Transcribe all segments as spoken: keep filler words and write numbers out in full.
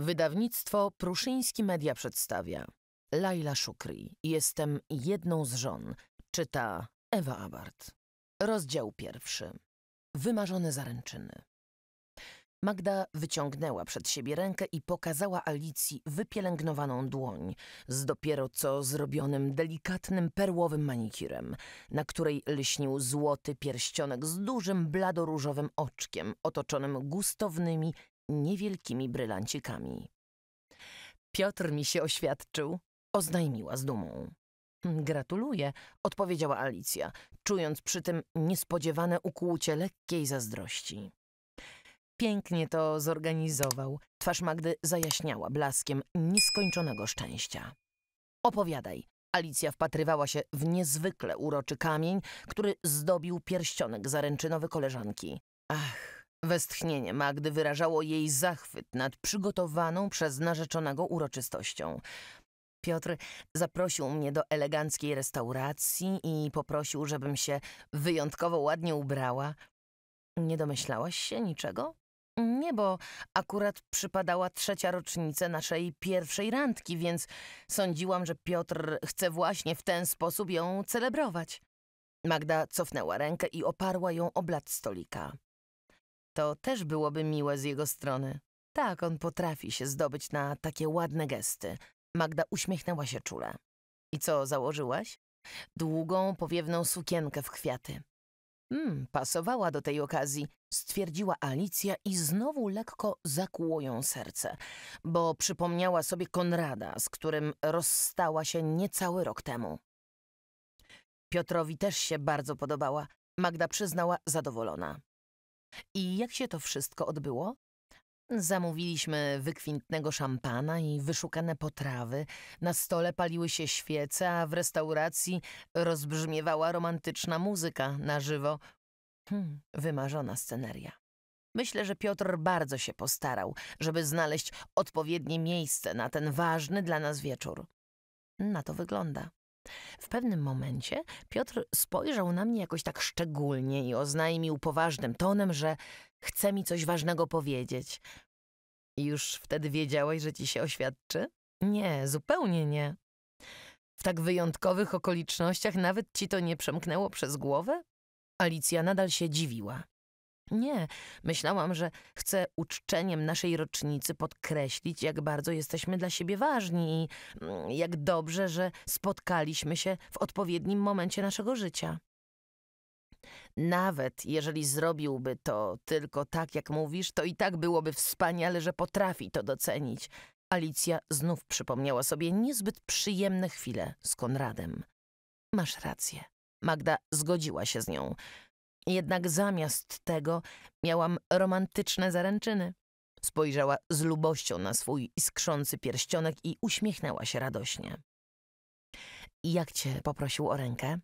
Wydawnictwo Pruszyński Media przedstawia. Laila Shukri. Jestem jedną z żon. Czyta Ewa Abart. Rozdział pierwszy. Wymarzone zaręczyny. Magda wyciągnęła przed siebie rękę i pokazała Alicji wypielęgnowaną dłoń z dopiero co zrobionym delikatnym perłowym manikirem, na której lśnił złoty pierścionek z dużym bladoróżowym oczkiem otoczonym gustownymi, niewielkimi brylancikami. Piotr mi się oświadczył, oznajmiła z dumą. Gratuluję, odpowiedziała Alicja, czując przy tym niespodziewane ukłucie lekkiej zazdrości. Pięknie to zorganizował. Twarz Magdy zajaśniała blaskiem nieskończonego szczęścia. Opowiadaj. Alicja wpatrywała się w niezwykle uroczy kamień, który zdobił pierścionek zaręczynowy koleżanki. Ach, westchnienie Magdy wyrażało jej zachwyt nad przygotowaną przez narzeczonego uroczystością. Piotr zaprosił mnie do eleganckiej restauracji i poprosił, żebym się wyjątkowo ładnie ubrała. Nie domyślałaś się niczego? Nie, bo akurat przypadała trzecia rocznica naszej pierwszej randki, więc sądziłam, że Piotr chce właśnie w ten sposób ją celebrować. Magda cofnęła rękę i oparła ją o blat stolika. To też byłoby miłe z jego strony. Tak, on potrafi się zdobyć na takie ładne gesty. Magda uśmiechnęła się czule. I co założyłaś? Długą, powiewną sukienkę w kwiaty. Mm, pasowała do tej okazji, stwierdziła Alicja i znowu lekko zakłuło ją serce, bo przypomniała sobie Konrada, z którym rozstała się niecały rok temu. Piotrowi też się bardzo podobała, Magda przyznała zadowolona. I jak się to wszystko odbyło? Zamówiliśmy wykwintnego szampana i wyszukane potrawy, na stole paliły się świece, a w restauracji rozbrzmiewała romantyczna muzyka na żywo. Hmm, wymarzona sceneria. Myślę, że Piotr bardzo się postarał, żeby znaleźć odpowiednie miejsce na ten ważny dla nas wieczór. Na to wygląda. W pewnym momencie Piotr spojrzał na mnie jakoś tak szczególnie i oznajmił poważnym tonem, że chce mi coś ważnego powiedzieć. Już wtedy wiedziałaś, że ci się oświadczy? Nie, zupełnie nie. W tak wyjątkowych okolicznościach nawet ci to nie przemknęło przez głowę? Alicja nadal się dziwiła. Nie, myślałam, że chcę uczczeniem naszej rocznicy podkreślić, jak bardzo jesteśmy dla siebie ważni i jak dobrze, że spotkaliśmy się w odpowiednim momencie naszego życia. Nawet jeżeli zrobiłby to tylko tak, jak mówisz, to i tak byłoby wspaniale, że potrafi to docenić. Alicja znów przypomniała sobie niezbyt przyjemne chwile z Konradem. Masz rację. Magda zgodziła się z nią. Jednak zamiast tego miałam romantyczne zaręczyny. Spojrzała z lubością na swój iskrzący pierścionek i uśmiechnęła się radośnie. Jak cię poprosił o rękę?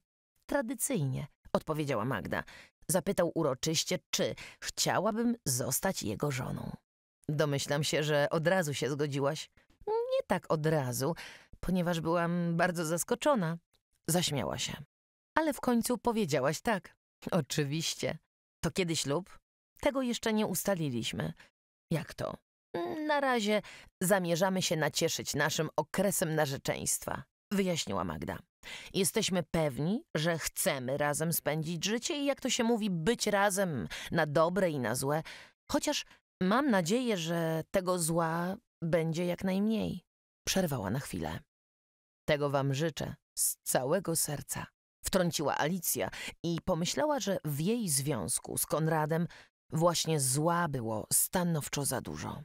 Tradycyjnie, odpowiedziała Magda. Zapytał uroczyście, czy chciałabym zostać jego żoną. Domyślam się, że od razu się zgodziłaś. Nie tak od razu, ponieważ byłam bardzo zaskoczona. Zaśmiała się. Ale w końcu powiedziałaś tak. Oczywiście. To kiedy ślub? Tego jeszcze nie ustaliliśmy. Jak to? Na razie zamierzamy się nacieszyć naszym okresem narzeczeństwa, wyjaśniła Magda. Jesteśmy pewni, że chcemy razem spędzić życie i jak to się mówi, być razem na dobre i na złe, chociaż mam nadzieję, że tego zła będzie jak najmniej. Przerwała na chwilę. Tego wam życzę z całego serca. Wtrąciła Alicja i pomyślała, że w jej związku z Konradem właśnie zła było stanowczo za dużo.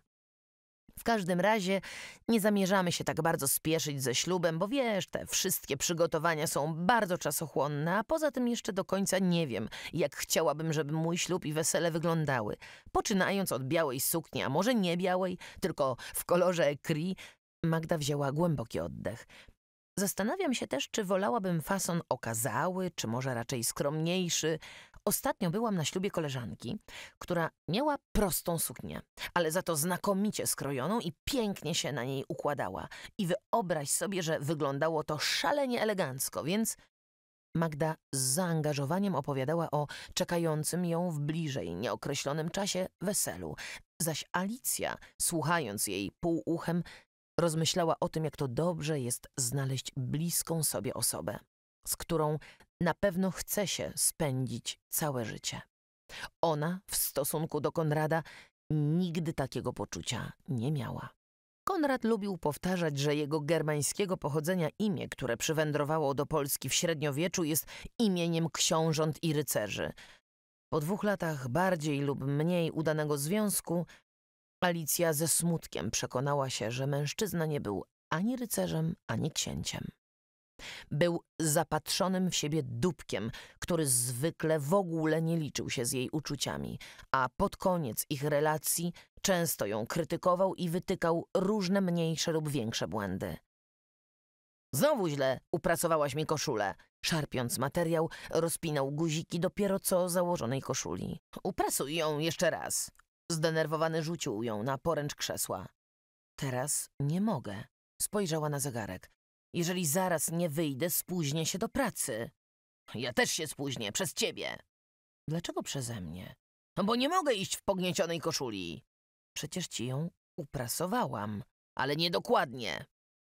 W każdym razie nie zamierzamy się tak bardzo spieszyć ze ślubem, bo wiesz, te wszystkie przygotowania są bardzo czasochłonne, a poza tym jeszcze do końca nie wiem, jak chciałabym, żeby mój ślub i wesele wyglądały. Poczynając od białej sukni, a może nie białej, tylko w kolorze écrit, Magda wzięła głęboki oddech. Zastanawiam się też, czy wolałabym fason okazały, czy może raczej skromniejszy. Ostatnio byłam na ślubie koleżanki, która miała prostą suknię, ale za to znakomicie skrojoną i pięknie się na niej układała. I wyobraź sobie, że wyglądało to szalenie elegancko, więc Magda z zaangażowaniem opowiadała o czekającym ją w bliżej nieokreślonym czasie weselu, zaś Alicja, słuchając jej półuchem, rozmyślała o tym, jak to dobrze jest znaleźć bliską sobie osobę, z którą na pewno chce się spędzić całe życie. Ona w stosunku do Konrada nigdy takiego poczucia nie miała. Konrad lubił powtarzać, że jego germańskiego pochodzenia imię, które przywędrowało do Polski w średniowieczu, jest imieniem książąt i rycerzy. Po dwóch latach bardziej lub mniej udanego związku Alicja ze smutkiem przekonała się, że mężczyzna nie był ani rycerzem, ani księciem. Był zapatrzonym w siebie dupkiem, który zwykle w ogóle nie liczył się z jej uczuciami, a pod koniec ich relacji często ją krytykował i wytykał różne mniejsze lub większe błędy. Znowu źle upracowałaś mi koszulę. Szarpiąc materiał, rozpinał guziki dopiero co założonej koszuli. Uprasuj ją jeszcze raz. Zdenerwowany rzucił ją na poręcz krzesła. Teraz nie mogę. Spojrzała na zegarek. Jeżeli zaraz nie wyjdę, spóźnię się do pracy. Ja też się spóźnię, przez ciebie. Dlaczego przeze mnie? Bo nie mogę iść w pogniecionej koszuli. Przecież ci ją uprasowałam, ale niedokładnie.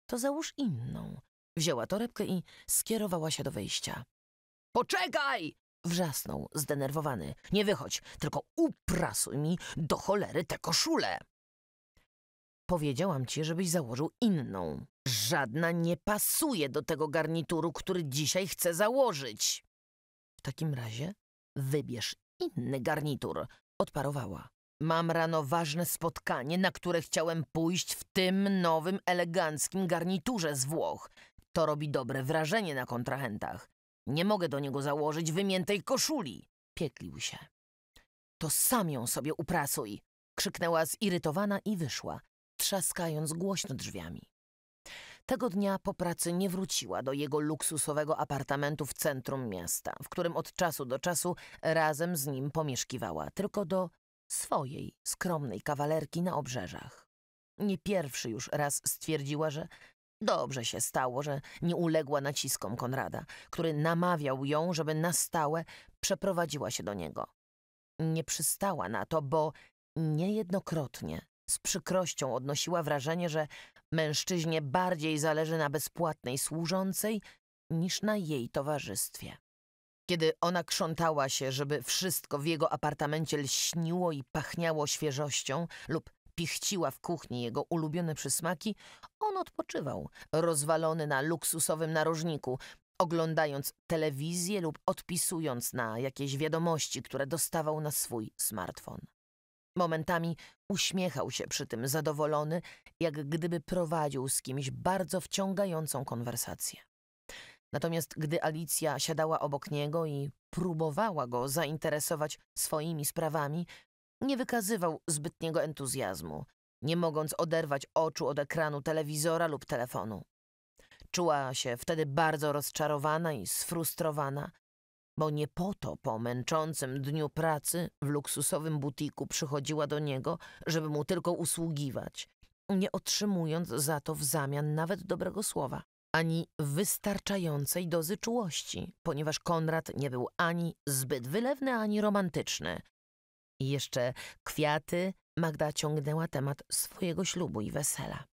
To załóż inną. Wzięła torebkę i skierowała się do wejścia. Poczekaj! Wrzasnął zdenerwowany. Nie wychodź, tylko uprasuj mi do cholery tę koszulę. Powiedziałam ci, żebyś założył inną. Żadna nie pasuje do tego garnituru, który dzisiaj chcę założyć. W takim razie wybierz inny garnitur, odparowała. Mam rano ważne spotkanie, na które chciałem pójść w tym nowym, eleganckim garniturze z Włoch. To robi dobre wrażenie na kontrahentach. Nie mogę do niego założyć wymiętej koszuli. Pieklił się. To sam ją sobie uprasuj, krzyknęła zirytowana i wyszła, trzaskając głośno drzwiami. Tego dnia po pracy nie wróciła do jego luksusowego apartamentu w centrum miasta, w którym od czasu do czasu razem z nim pomieszkiwała, tylko do swojej skromnej kawalerki na obrzeżach. Nie pierwszy już raz stwierdziła, że dobrze się stało, że nie uległa naciskom Konrada, który namawiał ją, żeby na stałe przeprowadziła się do niego. Nie przystała na to, bo niejednokrotnie z przykrością odnosiła wrażenie, że mężczyźnie bardziej zależy na bezpłatnej służącej niż na jej towarzystwie. Kiedy ona krzątała się, żeby wszystko w jego apartamencie lśniło i pachniało świeżością lub pichciła w kuchni jego ulubione przysmaki, on odpoczywał, rozwalony na luksusowym narożniku, oglądając telewizję lub odpisując na jakieś wiadomości, które dostawał na swój smartfon. Momentami uśmiechał się przy tym zadowolony, jak gdyby prowadził z kimś bardzo wciągającą konwersację. Natomiast gdy Alicja siadała obok niego i próbowała go zainteresować swoimi sprawami, nie wykazywał zbytniego entuzjazmu, nie mogąc oderwać oczu od ekranu telewizora lub telefonu. Czuła się wtedy bardzo rozczarowana i sfrustrowana, bo nie po to po męczącym dniu pracy w luksusowym butiku przychodziła do niego, żeby mu tylko usługiwać, nie otrzymując za to w zamian nawet dobrego słowa, ani wystarczającej dozy czułości, ponieważ Konrad nie był ani zbyt wylewny, ani romantyczny. I jeszcze kwiaty. Magda ciągnęła temat swojego ślubu i wesela.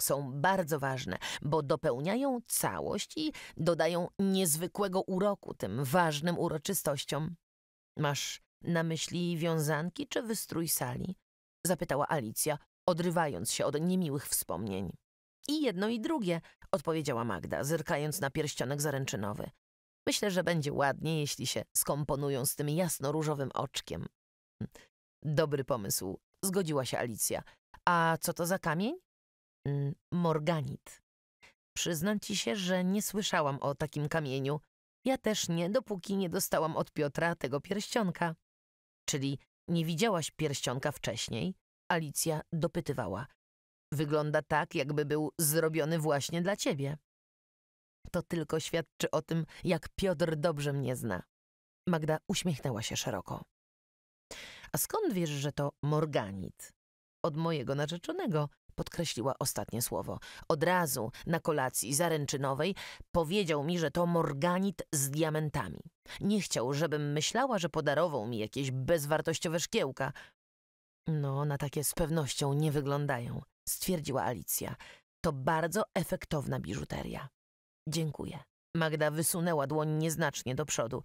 Są bardzo ważne, bo dopełniają całość i dodają niezwykłego uroku tym ważnym uroczystościom. Masz na myśli wiązanki czy wystrój sali? Zapytała Alicja, odrywając się od niemiłych wspomnień. I jedno i drugie, odpowiedziała Magda, zerkając na pierścionek zaręczynowy. Myślę, że będzie ładnie, jeśli się skomponują z tym jasno-różowym oczkiem. Dobry pomysł, zgodziła się Alicja. A co to za kamień? Morganit. Przyznam ci się, że nie słyszałam o takim kamieniu. Ja też nie, dopóki nie dostałam od Piotra tego pierścionka. Czyli nie widziałaś pierścionka wcześniej? Alicja dopytywała. Wygląda tak, jakby był zrobiony właśnie dla ciebie. To tylko świadczy o tym, jak Piotr dobrze mnie zna. Magda uśmiechnęła się szeroko. A skąd wiesz, że to morganit? od mojego narzeczonego, podkreśliła ostatnie słowo. Od razu na kolacji zaręczynowej powiedział mi, że to morganit z diamentami. Nie chciał, żebym myślała, że podarował mi jakieś bezwartościowe szkiełka. No, na takie z pewnością nie wyglądają, stwierdziła Alicja. To bardzo efektowna biżuteria. Dziękuję. Magda wysunęła dłoń nieznacznie do przodu.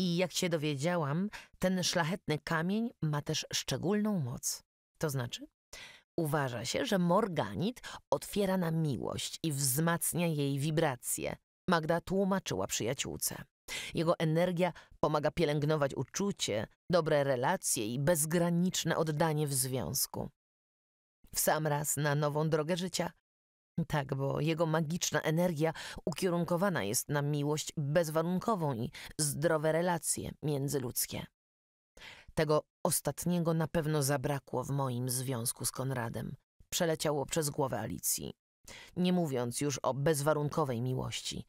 I jak się dowiedziałam, ten szlachetny kamień ma też szczególną moc. To znaczy? Uważa się, że morganit otwiera na miłość i wzmacnia jej wibracje. Magda tłumaczyła przyjaciółce. Jego energia pomaga pielęgnować uczucie, dobre relacje i bezgraniczne oddanie w związku. W sam raz na nową drogę życia. Tak, bo jego magiczna energia ukierunkowana jest na miłość bezwarunkową i zdrowe relacje międzyludzkie. Tego ostatniego na pewno zabrakło w moim związku z Konradem. Przeleciało przez głowę Alicji. Nie mówiąc już o bezwarunkowej miłości,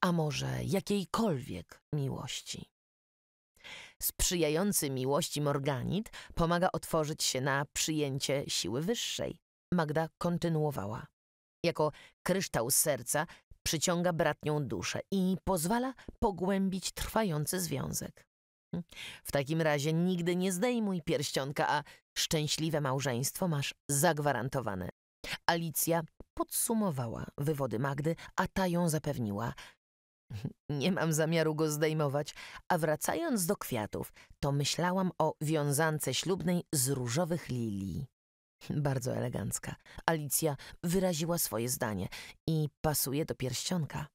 a może jakiejkolwiek miłości. Sprzyjający miłości morganit pomaga otworzyć się na przyjęcie siły wyższej. Magda kontynuowała. Jako kryształ serca przyciąga bratnią duszę i pozwala pogłębić trwający związek. W takim razie nigdy nie zdejmuj pierścionka, a szczęśliwe małżeństwo masz zagwarantowane. Alicja podsumowała wywody Magdy, a ta ją zapewniła. Nie mam zamiaru go zdejmować, a wracając do kwiatów, to myślałam o wiązance ślubnej z różowych lilii. Bardzo elegancka. Alicja wyraziła swoje zdanie i pasuje do pierścionka.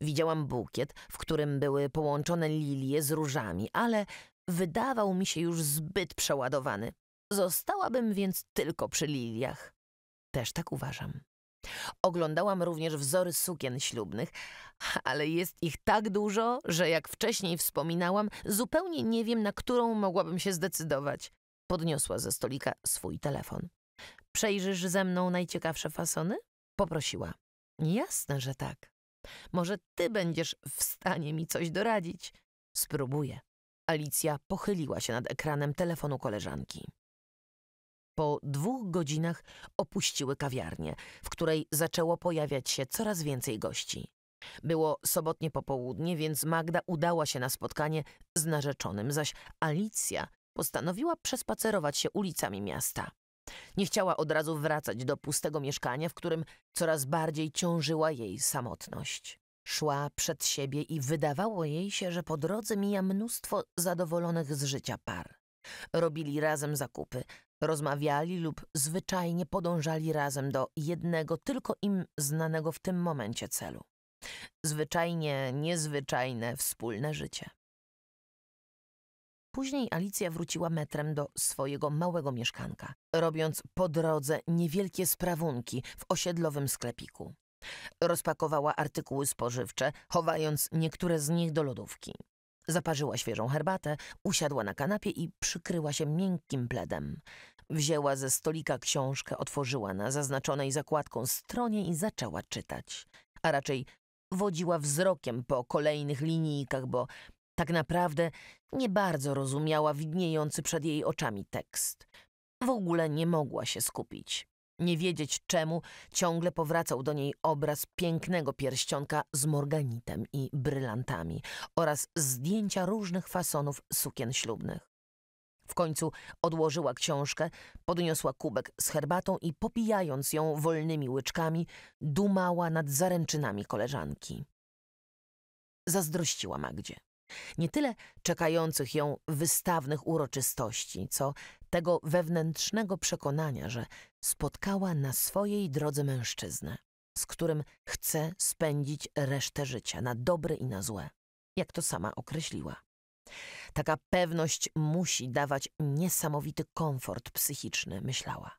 Widziałam bukiet, w którym były połączone lilie z różami, ale wydawał mi się już zbyt przeładowany. Zostałabym więc tylko przy liliach. Też tak uważam. Oglądałam również wzory sukien ślubnych, ale jest ich tak dużo, że jak wcześniej wspominałam, zupełnie nie wiem, na którą mogłabym się zdecydować. Podniosła ze stolika swój telefon. Przejrzysz ze mną najciekawsze fasony? Poprosiła. Jasne, że tak. Może ty będziesz w stanie mi coś doradzić? Spróbuję. Alicja pochyliła się nad ekranem telefonu koleżanki. Po dwóch godzinach opuściły kawiarnię, w której zaczęło pojawiać się coraz więcej gości. Było sobotnie popołudnie, więc Magda udała się na spotkanie z narzeczonym, zaś Alicja postanowiła przespacerować się ulicami miasta. Nie chciała od razu wracać do pustego mieszkania, w którym coraz bardziej ciążyła jej samotność. Szła przed siebie i wydawało jej się, że po drodze mija mnóstwo zadowolonych z życia par. Robili razem zakupy, rozmawiali lub zwyczajnie podążali razem do jednego, tylko im znanego w tym momencie celu. Zwyczajnie niezwyczajne wspólne życie. Później Alicja wróciła metrem do swojego małego mieszkanka, robiąc po drodze niewielkie sprawunki w osiedlowym sklepiku. Rozpakowała artykuły spożywcze, chowając niektóre z nich do lodówki. Zaparzyła świeżą herbatę, usiadła na kanapie i przykryła się miękkim pledem. Wzięła ze stolika książkę, otworzyła na zaznaczonej zakładką stronie i zaczęła czytać. A raczej wodziła wzrokiem po kolejnych linijkach, bo tak naprawdę nie bardzo rozumiała widniejący przed jej oczami tekst. W ogóle nie mogła się skupić. Nie wiedzieć czemu ciągle powracał do niej obraz pięknego pierścionka z morganitem i brylantami oraz zdjęcia różnych fasonów sukien ślubnych. W końcu odłożyła książkę, podniosła kubek z herbatą i popijając ją wolnymi łyczkami, dumała nad zaręczynami koleżanki. Zazdrościła Magdzie. Nie tyle czekających ją wystawnych uroczystości, co tego wewnętrznego przekonania, że spotkała na swojej drodze mężczyznę, z którym chce spędzić resztę życia, na dobre i na złe, jak to sama określiła. Taka pewność musi dawać niesamowity komfort psychiczny, myślała.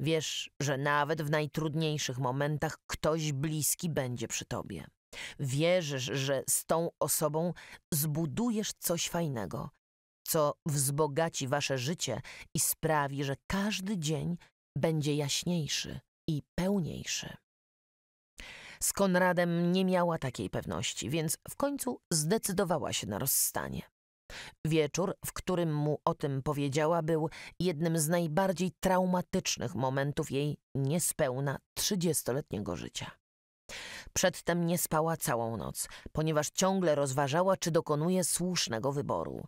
Wiesz, że nawet w najtrudniejszych momentach ktoś bliski będzie przy tobie. Wierzysz, że z tą osobą zbudujesz coś fajnego, co wzbogaci wasze życie i sprawi, że każdy dzień będzie jaśniejszy i pełniejszy. Z Konradem nie miała takiej pewności, więc w końcu zdecydowała się na rozstanie. Wieczór, w którym mu o tym powiedziała, był jednym z najbardziej traumatycznych momentów jej niespełna trzydziestoletniego życia. Przedtem nie spała całą noc, ponieważ ciągle rozważała, czy dokonuje słusznego wyboru.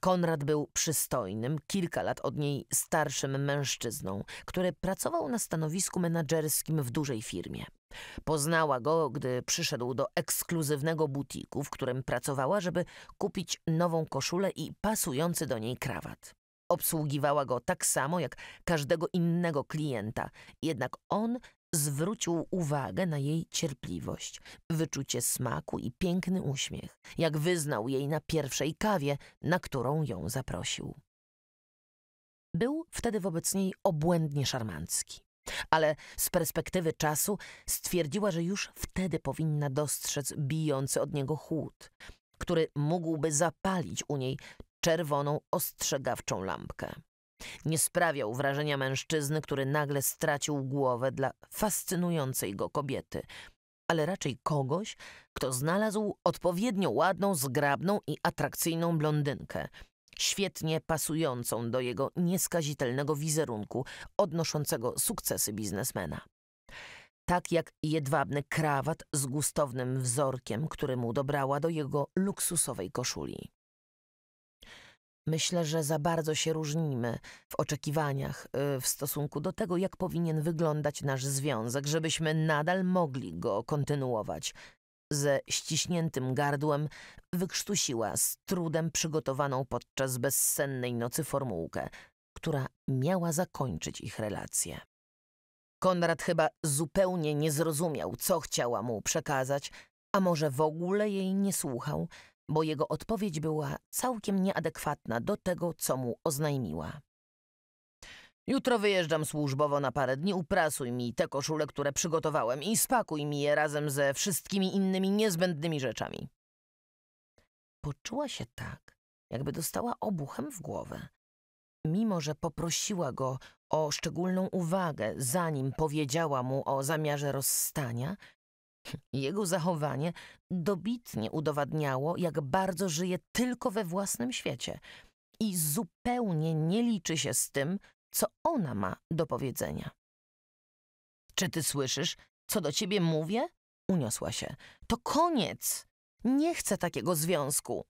Konrad był przystojnym, kilka lat od niej starszym mężczyzną, który pracował na stanowisku menadżerskim w dużej firmie. Poznała go, gdy przyszedł do ekskluzywnego butiku, w którym pracowała, żeby kupić nową koszulę i pasujący do niej krawat. Obsługiwała go tak samo jak każdego innego klienta, jednak on zwrócił uwagę na jej cierpliwość, wyczucie smaku i piękny uśmiech, jak wyznał jej na pierwszej kawie, na którą ją zaprosił. Był wtedy wobec niej obłędnie szarmancki, ale z perspektywy czasu stwierdziła, że już wtedy powinna dostrzec bijący od niego chłód, który mógłby zapalić u niej czerwoną, ostrzegawczą lampkę. Nie sprawiał wrażenia mężczyzny, który nagle stracił głowę dla fascynującej go kobiety, ale raczej kogoś, kto znalazł odpowiednio ładną, zgrabną i atrakcyjną blondynkę, świetnie pasującą do jego nieskazitelnego wizerunku, odnoszącego sukcesy biznesmena. Tak jak jedwabny krawat z gustownym wzorkiem, który mu dobrała do jego luksusowej koszuli. Myślę, że za bardzo się różnimy w oczekiwaniach w stosunku do tego, jak powinien wyglądać nasz związek, żebyśmy nadal mogli go kontynuować. Ze ściśniętym gardłem wykrztusiła z trudem przygotowaną podczas bezsennej nocy formułkę, która miała zakończyć ich relację. Konrad chyba zupełnie nie zrozumiał, co chciała mu przekazać, a może w ogóle jej nie słuchał, bo jego odpowiedź była całkiem nieadekwatna do tego, co mu oznajmiła. Jutro wyjeżdżam służbowo na parę dni, uprasuj mi te koszule, które przygotowałem i spakuj mi je razem ze wszystkimi innymi niezbędnymi rzeczami. Poczuła się tak, jakby dostała obuchem w głowę. Mimo że poprosiła go o szczególną uwagę, zanim powiedziała mu o zamiarze rozstania, jego zachowanie dobitnie udowadniało, jak bardzo żyje tylko we własnym świecie i zupełnie nie liczy się z tym, co ona ma do powiedzenia. Czy ty słyszysz, co do ciebie mówię? Uniosła się. To koniec. Nie chcę takiego związku.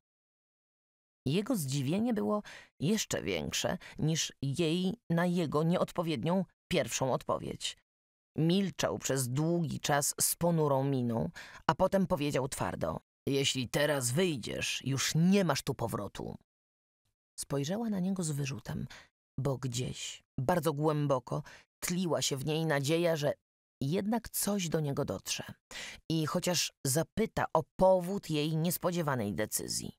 Jego zdziwienie było jeszcze większe niż jej na jego nieodpowiednią pierwszą odpowiedź. Milczał przez długi czas z ponurą miną, a potem powiedział twardo – jeśli teraz wyjdziesz, już nie masz tu powrotu. Spojrzała na niego z wyrzutem, bo gdzieś, bardzo głęboko, tliła się w niej nadzieja, że jednak coś do niego dotrze i chociaż zapyta o powód jej niespodziewanej decyzji.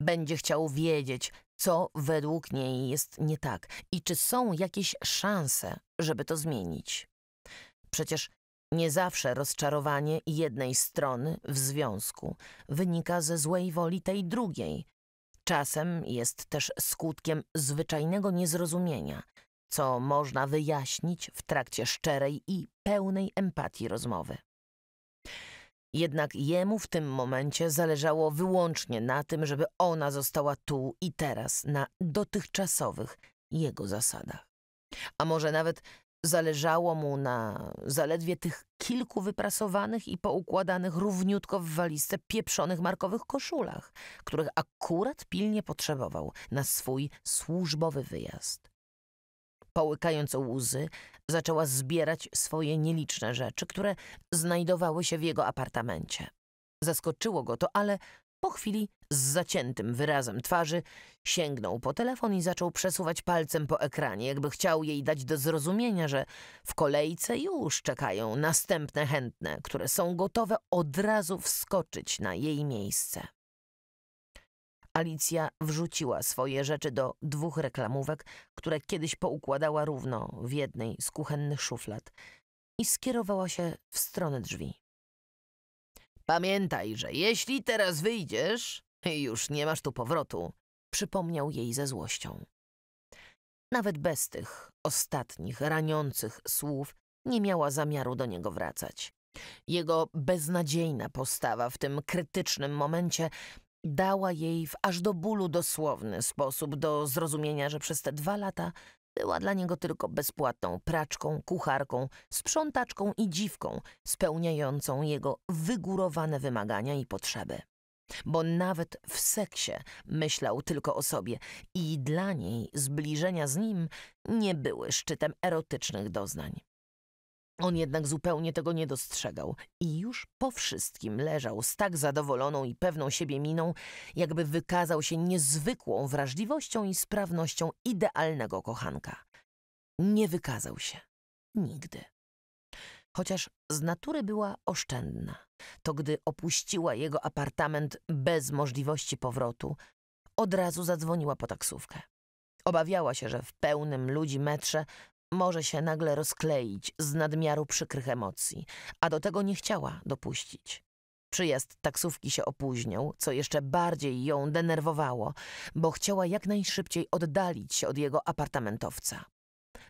Będzie chciał wiedzieć, co według niej jest nie tak i czy są jakieś szanse, żeby to zmienić. Przecież nie zawsze rozczarowanie jednej strony w związku wynika ze złej woli tej drugiej. Czasem jest też skutkiem zwyczajnego niezrozumienia, co można wyjaśnić w trakcie szczerej i pełnej empatii rozmowy. Jednak jemu w tym momencie zależało wyłącznie na tym, żeby ona została tu i teraz, na dotychczasowych jego zasadach. A może nawet zależało mu na zaledwie tych kilku wyprasowanych i poukładanych równiutko w walizce pieprzonych markowych koszulach, których akurat pilnie potrzebował na swój służbowy wyjazd. Połykając łzy, zaczęła zbierać swoje nieliczne rzeczy, które znajdowały się w jego apartamencie. Zaskoczyło go to, ale po chwili z zaciętym wyrazem twarzy sięgnął po telefon i zaczął przesuwać palcem po ekranie, jakby chciał jej dać do zrozumienia, że w kolejce już czekają następne chętne, które są gotowe od razu wskoczyć na jej miejsce. Alicja wrzuciła swoje rzeczy do dwóch reklamówek, które kiedyś poukładała równo w jednej z kuchennych szuflad i skierowała się w stronę drzwi. Pamiętaj, że jeśli teraz wyjdziesz, już nie masz tu powrotu, przypomniał jej ze złością. Nawet bez tych ostatnich, raniących słów nie miała zamiaru do niego wracać. Jego beznadziejna postawa w tym krytycznym momencie Dała jej w aż do bólu dosłowny sposób do zrozumienia, że przez te dwa lata była dla niego tylko bezpłatną praczką, kucharką, sprzątaczką i dziwką, spełniającą jego wygórowane wymagania i potrzeby. Bo nawet w seksie myślał tylko o sobie i dla niej zbliżenia z nim nie były szczytem erotycznych doznań. On jednak zupełnie tego nie dostrzegał i już po wszystkim leżał z tak zadowoloną i pewną siebie miną, jakby wykazał się niezwykłą wrażliwością i sprawnością idealnego kochanka. Nie wykazał się. Nigdy. Chociaż z natury była oszczędna, to gdy opuściła jego apartament bez możliwości powrotu, od razu zadzwoniła po taksówkę. Obawiała się, że w pełnym ludzi metrze może się nagle rozkleić z nadmiaru przykrych emocji, a do tego nie chciała dopuścić. Przyjazd taksówki się opóźniał, co jeszcze bardziej ją denerwowało, bo chciała jak najszybciej oddalić się od jego apartamentowca.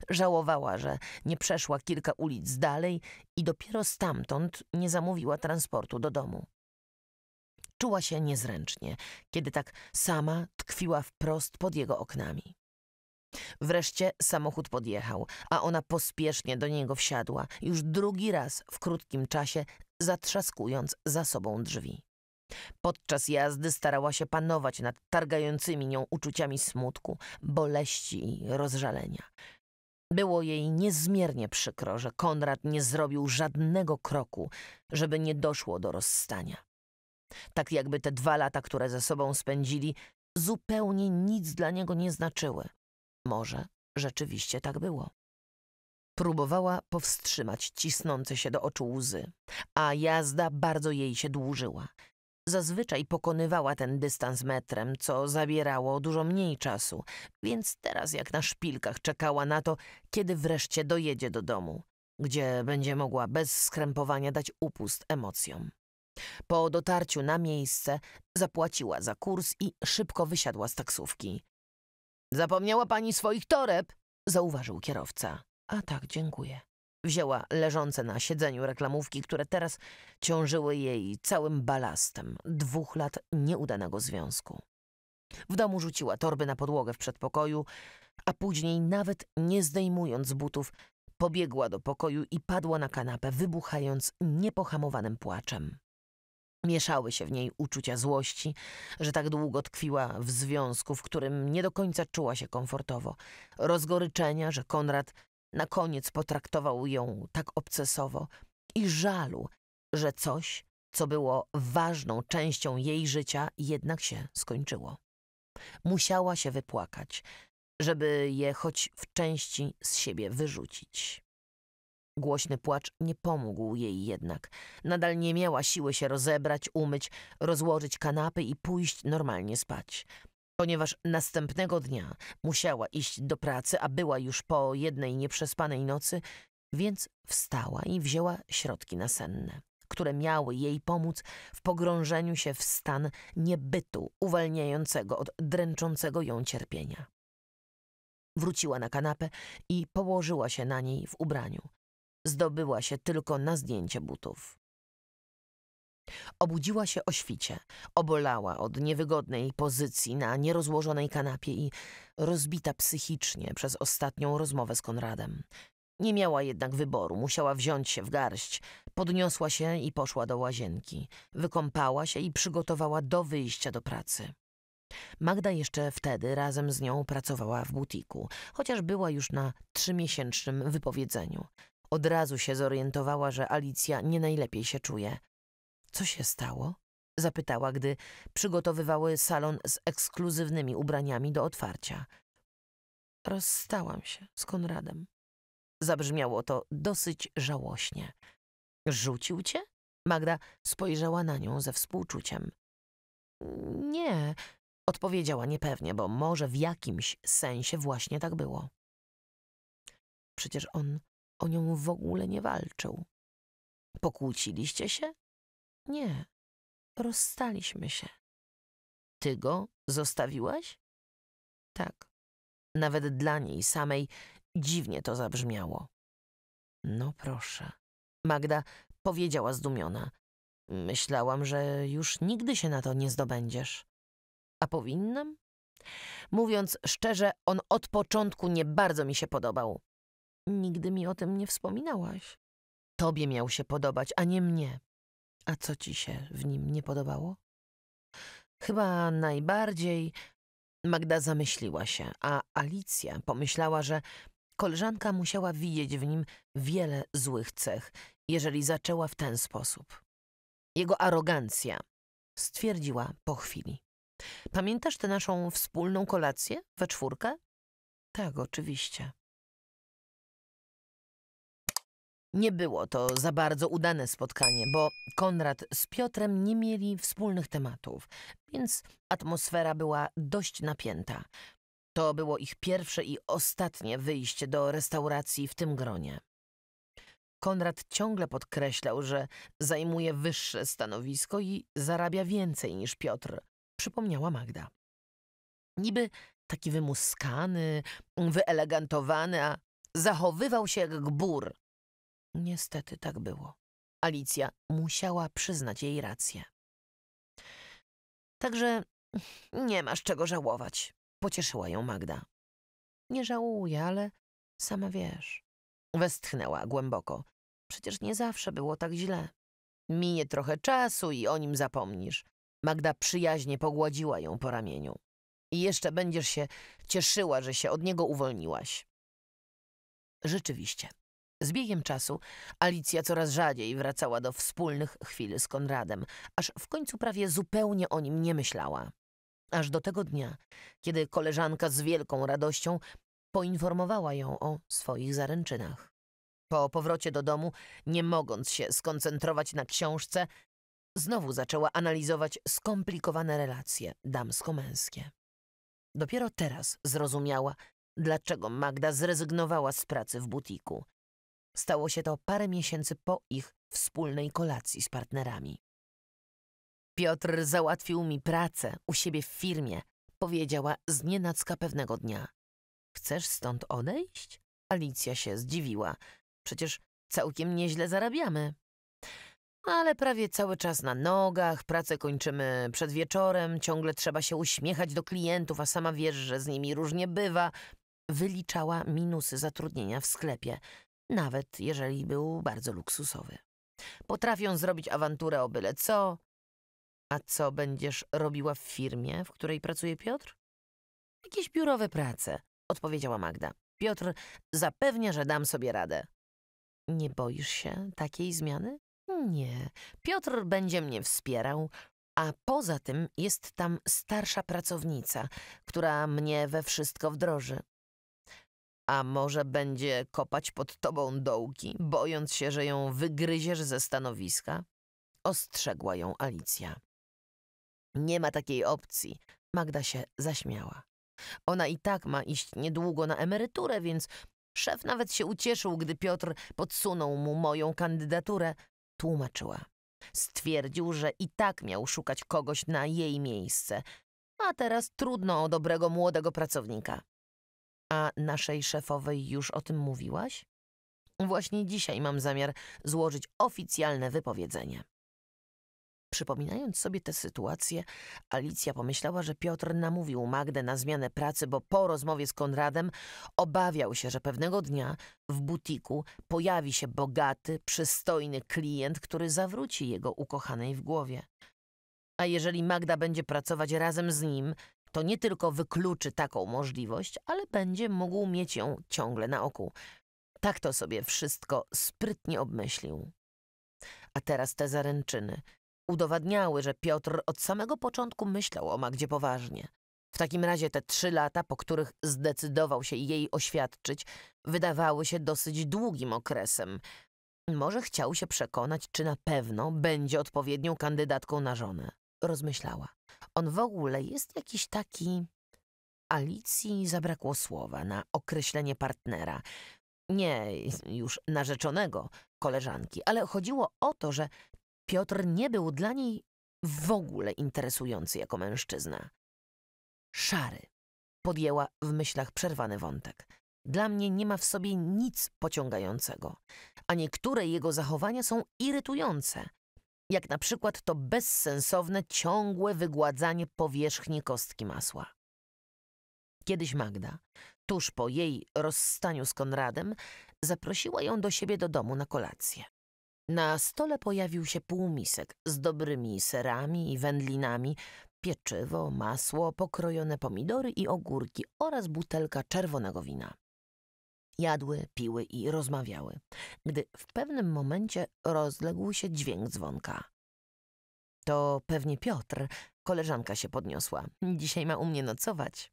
Żałowała, że nie przeszła kilka ulic dalej i dopiero stamtąd nie zamówiła transportu do domu. Czuła się niezręcznie, kiedy tak sama tkwiła wprost pod jego oknami. Wreszcie samochód podjechał, a ona pospiesznie do niego wsiadła, już drugi raz w krótkim czasie zatrzaskując za sobą drzwi. Podczas jazdy starała się panować nad targającymi nią uczuciami smutku, boleści i rozżalenia. Było jej niezmiernie przykro, że Konrad nie zrobił żadnego kroku, żeby nie doszło do rozstania. Tak jakby te dwa lata, które ze sobą spędzili, zupełnie nic dla niego nie znaczyły. Może rzeczywiście tak było. Próbowała powstrzymać cisnące się do oczu łzy, a jazda bardzo jej się dłużyła. Zazwyczaj pokonywała ten dystans metrem, co zabierało dużo mniej czasu, więc teraz jak na szpilkach czekała na to, kiedy wreszcie dojedzie do domu, gdzie będzie mogła bez skrępowania dać upust emocjom. Po dotarciu na miejsce zapłaciła za kurs i szybko wysiadła z taksówki. Zapomniała pani swoich toreb, zauważył kierowca. A tak, dziękuję. Wzięła leżące na siedzeniu reklamówki, które teraz ciążyły jej całym balastem dwóch lat nieudanego związku. W domu rzuciła torby na podłogę w przedpokoju, a później nawet nie zdejmując butów, pobiegła do pokoju i padła na kanapę, wybuchając niepohamowanym płaczem. Mieszały się w niej uczucia złości, że tak długo tkwiła w związku, w którym nie do końca czuła się komfortowo, rozgoryczenia, że Konrad na koniec potraktował ją tak obcesowo i żalu, że coś, co było ważną częścią jej życia, jednak się skończyło. Musiała się wypłakać, żeby je choć w części z siebie wyrzucić. Głośny płacz nie pomógł jej jednak. Nadal nie miała siły się rozebrać, umyć, rozłożyć kanapy i pójść normalnie spać. Ponieważ następnego dnia musiała iść do pracy, a była już po jednej nieprzespanej nocy, więc wstała i wzięła środki nasenne, które miały jej pomóc w pogrążeniu się w stan niebytu uwalniającego od dręczącego ją cierpienia. Wróciła na kanapę i położyła się na niej w ubraniu. Zdobyła się tylko na zdjęcie butów. Obudziła się o świcie, obolała od niewygodnej pozycji na nierozłożonej kanapie i rozbita psychicznie przez ostatnią rozmowę z Konradem. Nie miała jednak wyboru, musiała wziąć się w garść. Podniosła się i poszła do łazienki. Wykąpała się i przygotowała do wyjścia do pracy. Magda jeszcze wtedy razem z nią pracowała w butiku, chociaż była już na trzymiesięcznym wypowiedzeniu. Od razu się zorientowała, że Alicja nie najlepiej się czuje. Co się stało? Zapytała, gdy przygotowywały salon z ekskluzywnymi ubraniami do otwarcia. Rozstałam się z Konradem. Zabrzmiało to dosyć żałośnie. Rzucił cię? Magda spojrzała na nią ze współczuciem. Nie, odpowiedziała niepewnie, bo może w jakimś sensie właśnie tak było. Przecież on o nią w ogóle nie walczył. Pokłóciliście się? Nie, rozstaliśmy się. Ty go zostawiłaś? Tak. Nawet dla niej samej dziwnie to zabrzmiało. No proszę. Magda powiedziała zdumiona. Myślałam, że już nigdy się na to nie zdobędziesz. A powinnam? Mówiąc szczerze, on od początku nie bardzo mi się podobał. Nigdy mi o tym nie wspominałaś. Tobie miał się podobać, a nie mnie. A co ci się w nim nie podobało? Chyba najbardziej... Magda zamyśliła się, a Alicja pomyślała, że koleżanka musiała widzieć w nim wiele złych cech, jeżeli zaczęła w ten sposób. Jego arogancja, stwierdziła po chwili. Pamiętasz tę naszą wspólną kolację we czwórkę? Tak, oczywiście. Nie było to za bardzo udane spotkanie, bo Konrad z Piotrem nie mieli wspólnych tematów, więc atmosfera była dość napięta. To było ich pierwsze i ostatnie wyjście do restauracji w tym gronie. Konrad ciągle podkreślał, że zajmuje wyższe stanowisko i zarabia więcej niż Piotr, przypomniała Magda. Niby taki wymuskany, wyelegantowany, a zachowywał się jak gbur. Niestety tak było. Alicja musiała przyznać jej rację. Także nie masz czego żałować, pocieszyła ją Magda. Nie żałuję, ale sama wiesz. Westchnęła głęboko. Przecież nie zawsze było tak źle. Minie trochę czasu i o nim zapomnisz. Magda przyjaźnie pogładziła ją po ramieniu. I jeszcze będziesz się cieszyła, że się od niego uwolniłaś. Rzeczywiście. Z biegiem czasu Alicja coraz rzadziej wracała do wspólnych chwil z Konradem, aż w końcu prawie zupełnie o nim nie myślała. Aż do tego dnia, kiedy koleżanka z wielką radością poinformowała ją o swoich zaręczynach. Po powrocie do domu, nie mogąc się skoncentrować na książce, znowu zaczęła analizować skomplikowane relacje damsko-męskie. Dopiero teraz zrozumiała, dlaczego Magda zrezygnowała z pracy w butiku. Stało się to parę miesięcy po ich wspólnej kolacji z partnerami. Piotr załatwił mi pracę u siebie w firmie, powiedziała znienacka pewnego dnia. Chcesz stąd odejść? Alicja się zdziwiła. Przecież całkiem nieźle zarabiamy. Ale prawie cały czas na nogach, pracę kończymy przed wieczorem, ciągle trzeba się uśmiechać do klientów, a sama wiesz, że z nimi różnie bywa. Wyliczała minusy zatrudnienia w sklepie. Nawet jeżeli był bardzo luksusowy. Potrafią zrobić awanturę o byle co. A co będziesz robiła w firmie, w której pracuje Piotr? Jakieś biurowe prace, odpowiedziała Magda. Piotr zapewnia, że dam sobie radę. Nie boisz się takiej zmiany? Nie. Piotr będzie mnie wspierał, a poza tym jest tam starsza pracownica, która mnie we wszystko wdroży. A może będzie kopać pod tobą dołki, bojąc się, że ją wygryziesz ze stanowiska? Ostrzegła ją Alicja. Nie ma takiej opcji. Magda się zaśmiała. Ona i tak ma iść niedługo na emeryturę, więc szef nawet się ucieszył, gdy Piotr podsunął mu moją kandydaturę. Tłumaczyła. Stwierdził, że i tak miał szukać kogoś na jej miejsce. A teraz trudno o dobrego młodego pracownika. A naszej szefowej już o tym mówiłaś? Właśnie dzisiaj mam zamiar złożyć oficjalne wypowiedzenie. Przypominając sobie tę sytuację, Alicja pomyślała, że Piotr namówił Magdę na zmianę pracy, bo po rozmowie z Konradem obawiał się, że pewnego dnia w butiku pojawi się bogaty, przystojny klient, który zawróci jego ukochanej w głowie. A jeżeli Magda będzie pracować razem z nim, to nie tylko wykluczy taką możliwość, ale będzie mógł mieć ją ciągle na oku. Tak to sobie wszystko sprytnie obmyślił. A teraz te zaręczyny udowadniały, że Piotr od samego początku myślał o Magdzie poważnie. W takim razie te trzy lata, po których zdecydował się jej oświadczyć, wydawały się dosyć długim okresem. Może chciał się przekonać, czy na pewno będzie odpowiednią kandydatką na żonę. Rozmyślała. On w ogóle jest jakiś taki... Alicji zabrakło słowa na określenie partnera. Nie już narzeczonego koleżanki, ale chodziło o to, że Piotr nie był dla niej w ogóle interesujący jako mężczyzna. Szary, podjęła w myślach przerwany wątek. Dla mnie nie ma w sobie nic pociągającego, a niektóre jego zachowania są irytujące. jak na przykład to bezsensowne, ciągłe wygładzanie powierzchni kostki masła. Kiedyś Magda, tuż po jej rozstaniu z Konradem, zaprosiła ją do siebie do domu na kolację. Na stole pojawił się półmisek z dobrymi serami i wędlinami, pieczywo, masło, pokrojone pomidory i ogórki oraz butelka czerwonego wina. Jadły, piły i rozmawiały, gdy w pewnym momencie rozległ się dźwięk dzwonka. To pewnie Piotr, koleżanka się podniosła. Dzisiaj ma u mnie nocować.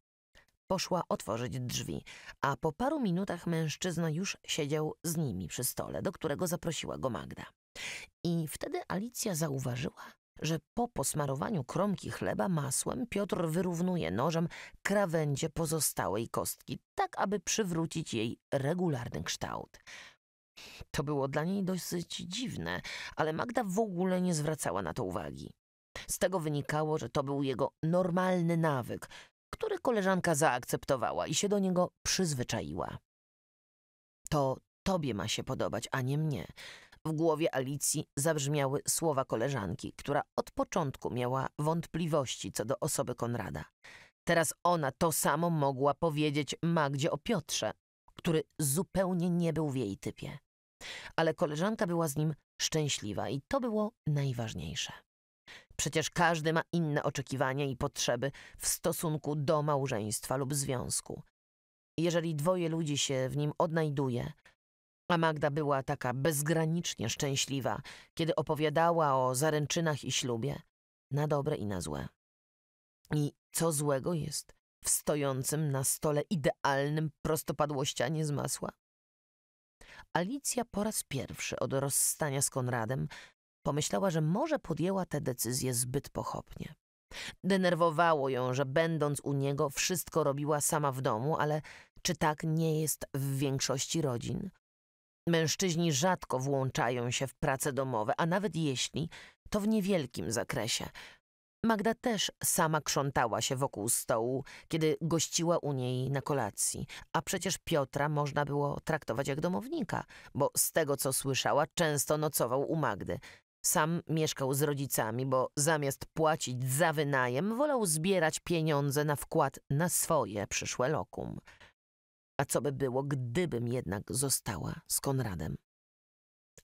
Poszła otworzyć drzwi, a po paru minutach mężczyzna już siedział z nimi przy stole, do którego zaprosiła go Magda. I wtedy Alicja zauważyła, że po posmarowaniu kromki chleba masłem Piotr wyrównuje nożem krawędzie pozostałej kostki, tak aby przywrócić jej regularny kształt. To było dla niej dosyć dziwne, ale Magda w ogóle nie zwracała na to uwagi. Z tego wynikało, że to był jego normalny nawyk, który koleżanka zaakceptowała i się do niego przyzwyczaiła. To tobie ma się podobać, a nie mnie. W głowie Alicji zabrzmiały słowa koleżanki, która od początku miała wątpliwości co do osoby Konrada. Teraz ona to samo mogła powiedzieć Magdzie o Piotrze, który zupełnie nie był w jej typie. Ale koleżanka była z nim szczęśliwa i to było najważniejsze. Przecież każdy ma inne oczekiwania i potrzeby w stosunku do małżeństwa lub związku. Jeżeli dwoje ludzi się w nim odnajduje, a Magda była taka bezgranicznie szczęśliwa, kiedy opowiadała o zaręczynach i ślubie, na dobre i na złe. I co złego jest w stojącym na stole idealnym prostopadłościanie z masła? Alicja po raz pierwszy od rozstania z Konradem pomyślała, że może podjęła tę decyzję zbyt pochopnie. Denerwowało ją, że będąc u niego wszystko robiła sama w domu, ale czy tak nie jest w większości rodzin? Mężczyźni rzadko włączają się w prace domowe, a nawet jeśli, to w niewielkim zakresie. Magda też sama krzątała się wokół stołu, kiedy gościła u niej na kolacji, a przecież Piotra można było traktować jak domownika, bo z tego co słyszała, często nocował u Magdy. Sam mieszkał z rodzicami, bo zamiast płacić za wynajem, wolał zbierać pieniądze na wkład na swoje przyszłe lokum. A co by było, gdybym jednak została z Konradem?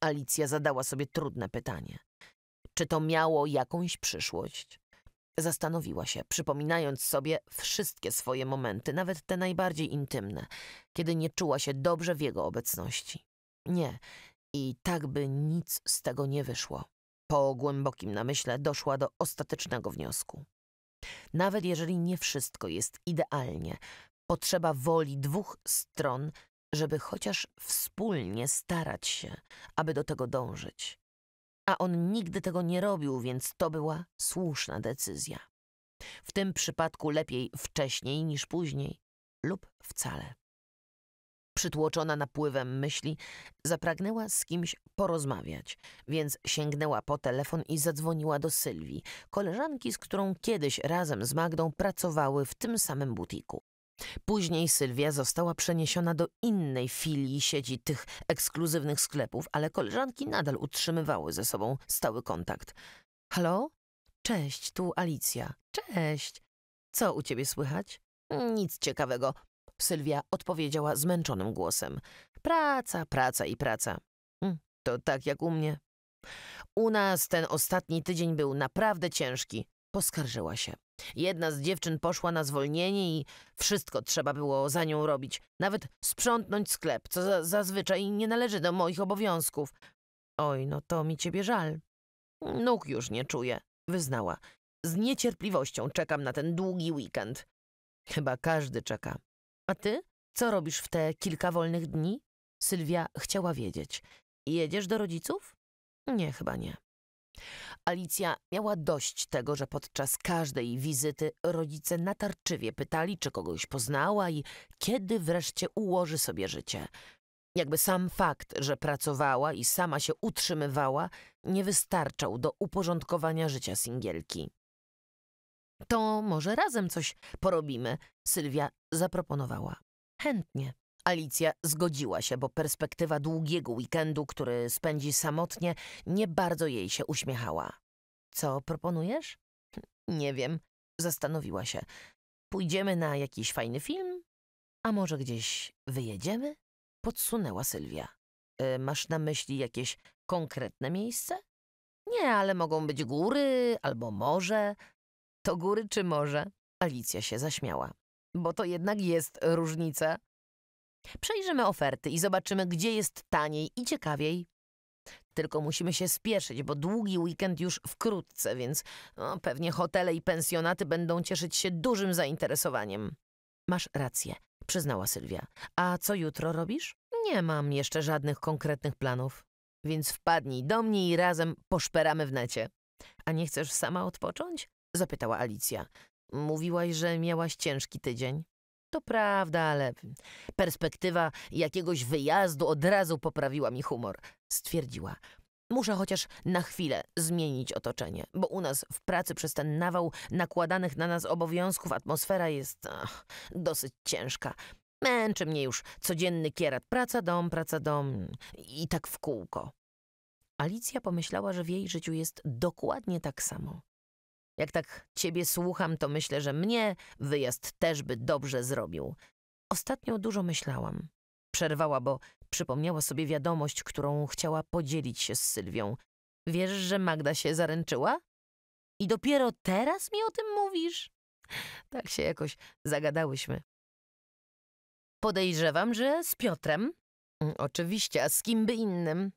Alicja zadała sobie trudne pytanie. Czy to miało jakąś przyszłość? Zastanowiła się, przypominając sobie wszystkie swoje momenty, nawet te najbardziej intymne, kiedy nie czuła się dobrze w jego obecności. Nie, i tak by nic z tego nie wyszło. Po głębokim namyśle doszła do ostatecznego wniosku. Nawet jeżeli nie wszystko jest idealnie, potrzeba woli dwóch stron, żeby chociaż wspólnie starać się, aby do tego dążyć. A on nigdy tego nie robił, więc to była słuszna decyzja. W tym przypadku lepiej wcześniej niż później lub wcale. Przytłoczona napływem myśli, zapragnęła z kimś porozmawiać, więc sięgnęła po telefon i zadzwoniła do Sylwii, koleżanki, z którą kiedyś razem z Magdą pracowały w tym samym butiku. Później Sylwia została przeniesiona do innej filii sieci tych ekskluzywnych sklepów, ale koleżanki nadal utrzymywały ze sobą stały kontakt. Halo? Cześć, tu Alicja. Cześć. Co u ciebie słychać? Nic ciekawego. Sylwia odpowiedziała zmęczonym głosem. Praca, praca i praca. To tak jak u mnie. U nas ten ostatni tydzień był naprawdę ciężki. Poskarżyła się. Jedna z dziewczyn poszła na zwolnienie i wszystko trzeba było za nią robić. Nawet sprzątnąć sklep, co za, zazwyczaj nie należy do moich obowiązków. Oj, no to mi ciebie żal. Nóg już nie czuję, wyznała. Z niecierpliwością czekam na ten długi weekend. Chyba każdy czeka. A ty? Co robisz w te kilka wolnych dni? Sylwia chciała wiedzieć. Jedziesz do rodziców? Nie, chyba nie. Alicja miała dość tego, że podczas każdej wizyty rodzice natarczywie pytali, czy kogoś poznała i kiedy wreszcie ułoży sobie życie. Jakby sam fakt, że pracowała i sama się utrzymywała, nie wystarczał do uporządkowania życia singielki. To może razem coś porobimy, Sylwia zaproponowała. Chętnie, Alicja zgodziła się, bo perspektywa długiego weekendu, który spędzi samotnie, nie bardzo jej się uśmiechała. Co proponujesz? Nie wiem. Zastanowiła się. Pójdziemy na jakiś fajny film? A może gdzieś wyjedziemy? Podsunęła Sylwia. Y, masz na myśli jakieś konkretne miejsce? Nie, ale mogą być góry albo morze. To góry czy morze? Alicja się zaśmiała. Bo to jednak jest różnica. Przejrzymy oferty i zobaczymy, gdzie jest taniej i ciekawiej. Tylko musimy się spieszyć, bo długi weekend już wkrótce, więc no, pewnie hotele i pensjonaty będą cieszyć się dużym zainteresowaniem. Masz rację, przyznała Sylwia. A co jutro robisz? Nie mam jeszcze żadnych konkretnych planów. Więc wpadnij do mnie i razem poszperamy w necie. A nie chcesz sama odpocząć? Zapytała Alicja. Mówiłaś, że miałaś ciężki tydzień. To prawda, ale perspektywa jakiegoś wyjazdu od razu poprawiła mi humor, stwierdziła. Muszę chociaż na chwilę zmienić otoczenie, bo u nas w pracy przez ten nawał nakładanych na nas obowiązków atmosfera jest ach, dosyć ciężka. Męczy mnie już codzienny kierat. Praca, dom, praca, dom i tak w kółko. Alicja pomyślała, że w jej życiu jest dokładnie tak samo. Jak tak ciebie słucham, to myślę, że mnie wyjazd też by dobrze zrobił. Ostatnio dużo myślałam. Przerwała, bo przypomniała sobie wiadomość, którą chciała podzielić się z Sylwią. Wiesz, że Magda się zaręczyła? I dopiero teraz mi o tym mówisz? Tak się jakoś zagadałyśmy. Podejrzewam, że z Piotrem. Oczywiście, a z kim by innym?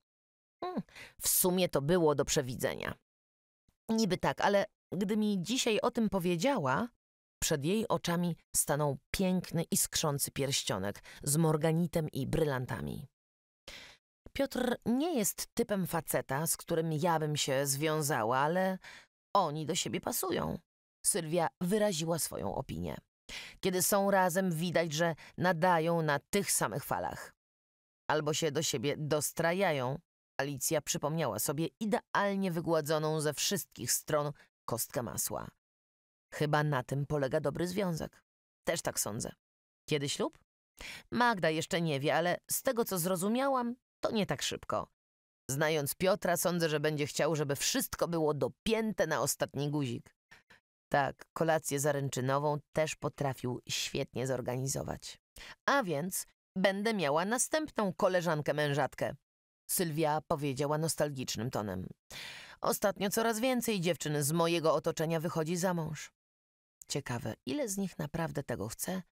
W sumie to było do przewidzenia. Niby tak, ale... Gdy mi dzisiaj o tym powiedziała, przed jej oczami stanął piękny, iskrzący pierścionek z morganitem i brylantami. Piotr nie jest typem faceta, z którym ja bym się związała, ale oni do siebie pasują. Sylwia wyraziła swoją opinię. Kiedy są razem, widać, że nadają na tych samych falach. Albo się do siebie dostrajają. Alicja przypomniała sobie idealnie wygładzoną ze wszystkich stron kostkę masła. Chyba na tym polega dobry związek. Też tak sądzę. Kiedy ślub? Magda jeszcze nie wie, ale z tego, co zrozumiałam, to nie tak szybko. Znając Piotra, sądzę, że będzie chciał, żeby wszystko było dopięte na ostatni guzik. Tak, kolację zaręczynową też potrafił świetnie zorganizować. A więc będę miała następną koleżankę mężatkę. Sylwia powiedziała nostalgicznym tonem. Ostatnio coraz więcej dziewczyn z mojego otoczenia wychodzi za mąż. Ciekawe, ile z nich naprawdę tego chce,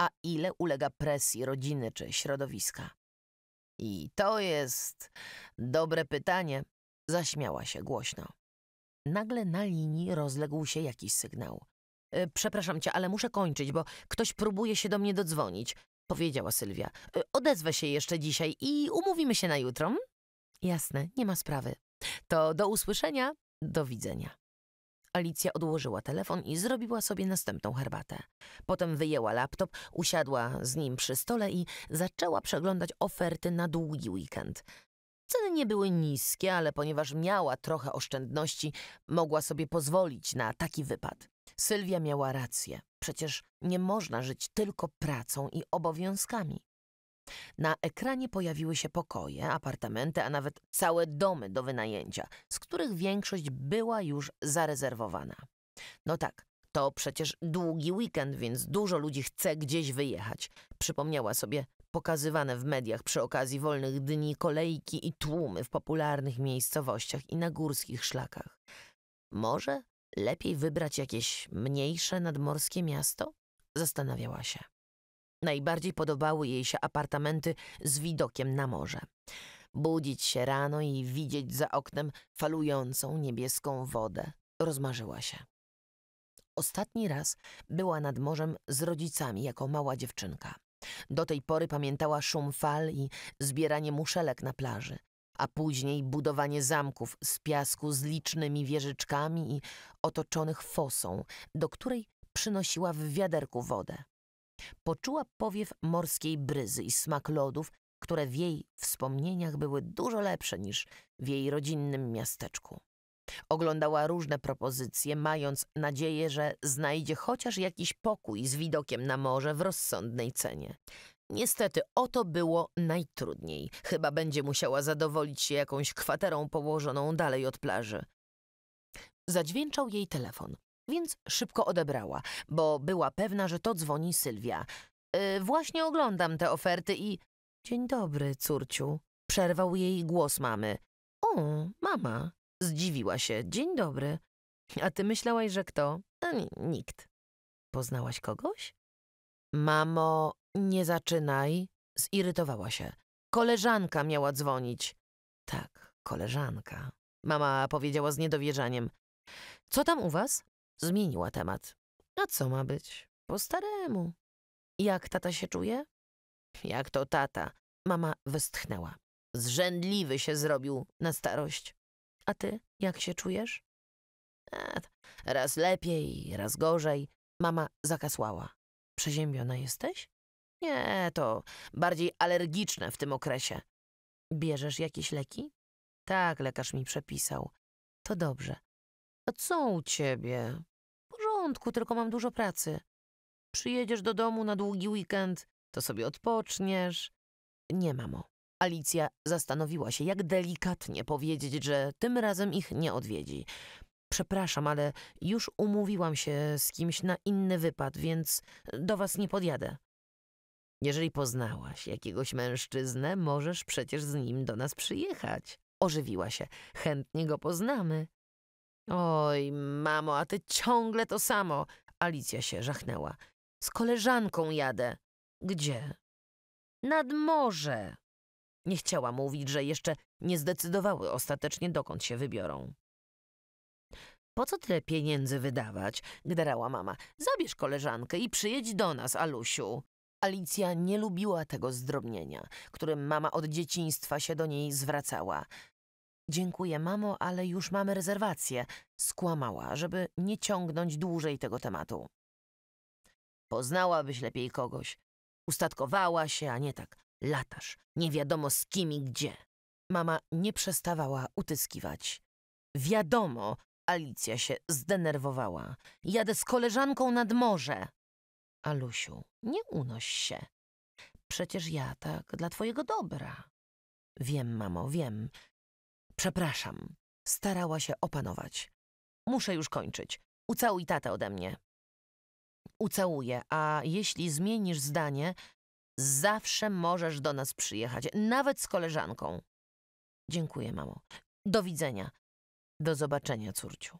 a ile ulega presji rodziny czy środowiska. I to jest dobre pytanie, zaśmiała się głośno. Nagle na linii rozległ się jakiś sygnał. E, przepraszam cię, ale muszę kończyć, bo ktoś próbuje się do mnie dodzwonić, powiedziała Sylwia. E, odezwę się jeszcze dzisiaj i umówimy się na jutro. Jasne, nie ma sprawy. To do usłyszenia, do widzenia. Alicja odłożyła telefon i zrobiła sobie następną herbatę. Potem wyjęła laptop, usiadła z nim przy stole i zaczęła przeglądać oferty na długi weekend. Ceny nie były niskie, ale ponieważ miała trochę oszczędności, mogła sobie pozwolić na taki wypad. Sylwia miała rację. Przecież nie można żyć tylko pracą i obowiązkami. Na ekranie pojawiły się pokoje, apartamenty, a nawet całe domy do wynajęcia, z których większość była już zarezerwowana. No tak, to przecież długi weekend, więc dużo ludzi chce gdzieś wyjechać. Przypomniała sobie pokazywane w mediach przy okazji wolnych dni kolejki i tłumy w popularnych miejscowościach i na górskich szlakach. Może lepiej wybrać jakieś mniejsze nadmorskie miasto? Zastanawiała się. Najbardziej podobały jej się apartamenty z widokiem na morze. Budzić się rano i widzieć za oknem falującą niebieską wodę. Rozmarzyła się. Ostatni raz była nad morzem z rodzicami jako mała dziewczynka. Do tej pory pamiętała szum fal i zbieranie muszelek na plaży, a później budowanie zamków z piasku z licznymi wieżyczkami i otoczonych fosą, do której przynosiła w wiaderku wodę. Poczuła powiew morskiej bryzy i smak lodów, które w jej wspomnieniach były dużo lepsze niż w jej rodzinnym miasteczku. Oglądała różne propozycje, mając nadzieję, że znajdzie chociaż jakiś pokój z widokiem na morze w rozsądnej cenie. Niestety o to było najtrudniej. Chyba będzie musiała zadowolić się jakąś kwaterą położoną dalej od plaży. Zadźwięczał jej telefon, więc szybko odebrała, bo była pewna, że to dzwoni Sylwia. Yy, właśnie oglądam te oferty i... Dzień dobry, córciu. Przerwał jej głos mamy. O, mama. Zdziwiła się. Dzień dobry. A ty myślałaś, że kto? Nikt. Poznałaś kogoś? Mamo, nie zaczynaj. Zirytowała się. Koleżanka miała dzwonić. Tak, koleżanka. Mama powiedziała z niedowierzaniem. Co tam u was? Zmieniła temat. A co ma być? Po staremu. Jak tata się czuje? Jak to tata? Mama westchnęła. Zrzędliwy się zrobił na starość. A ty jak się czujesz? A, raz lepiej, raz gorzej. Mama zakasłała. Przeziębiona jesteś? Nie, to bardziej alergiczne w tym okresie. Bierzesz jakieś leki? Tak, lekarz mi przepisał. To dobrze. A co u ciebie? W porządku, tylko mam dużo pracy. Przyjedziesz do domu na długi weekend, to sobie odpoczniesz. Nie, mamo. Alicja zastanowiła się, jak delikatnie powiedzieć, że tym razem ich nie odwiedzi. Przepraszam, ale już umówiłam się z kimś na inny wypad, więc do was nie podjadę. Jeżeli poznałaś jakiegoś mężczyznę, możesz przecież z nim do nas przyjechać. Ożywiła się. Chętnie go poznamy. Oj, mamo, a ty ciągle to samo. Alicja się żachnęła. Z koleżanką jadę. Gdzie? Nad morze. Nie chciała mówić, że jeszcze nie zdecydowały ostatecznie, dokąd się wybiorą. Po co tyle pieniędzy wydawać? Gderała mama. Zabierz koleżankę i przyjedź do nas, Alusiu. Alicja nie lubiła tego zdrobnienia, którym mama od dzieciństwa się do niej zwracała. Dziękuję, mamo, ale już mamy rezerwację. Skłamała, żeby nie ciągnąć dłużej tego tematu. Poznałabyś lepiej kogoś. Ustatkowała się, a nie tak. Latasz, nie wiadomo z kim i gdzie. Mama nie przestawała utyskiwać. Wiadomo, Alicja się zdenerwowała. Jadę z koleżanką nad morze. Alusiu, nie unoś się. Przecież ja tak dla twojego dobra. Wiem, mamo, wiem. Przepraszam. Starała się opanować. Muszę już kończyć. Ucałuj tatę ode mnie. Ucałuję, a jeśli zmienisz zdanie... Zawsze możesz do nas przyjechać, nawet z koleżanką. Dziękuję, mamo. Do widzenia. Do zobaczenia, córciu.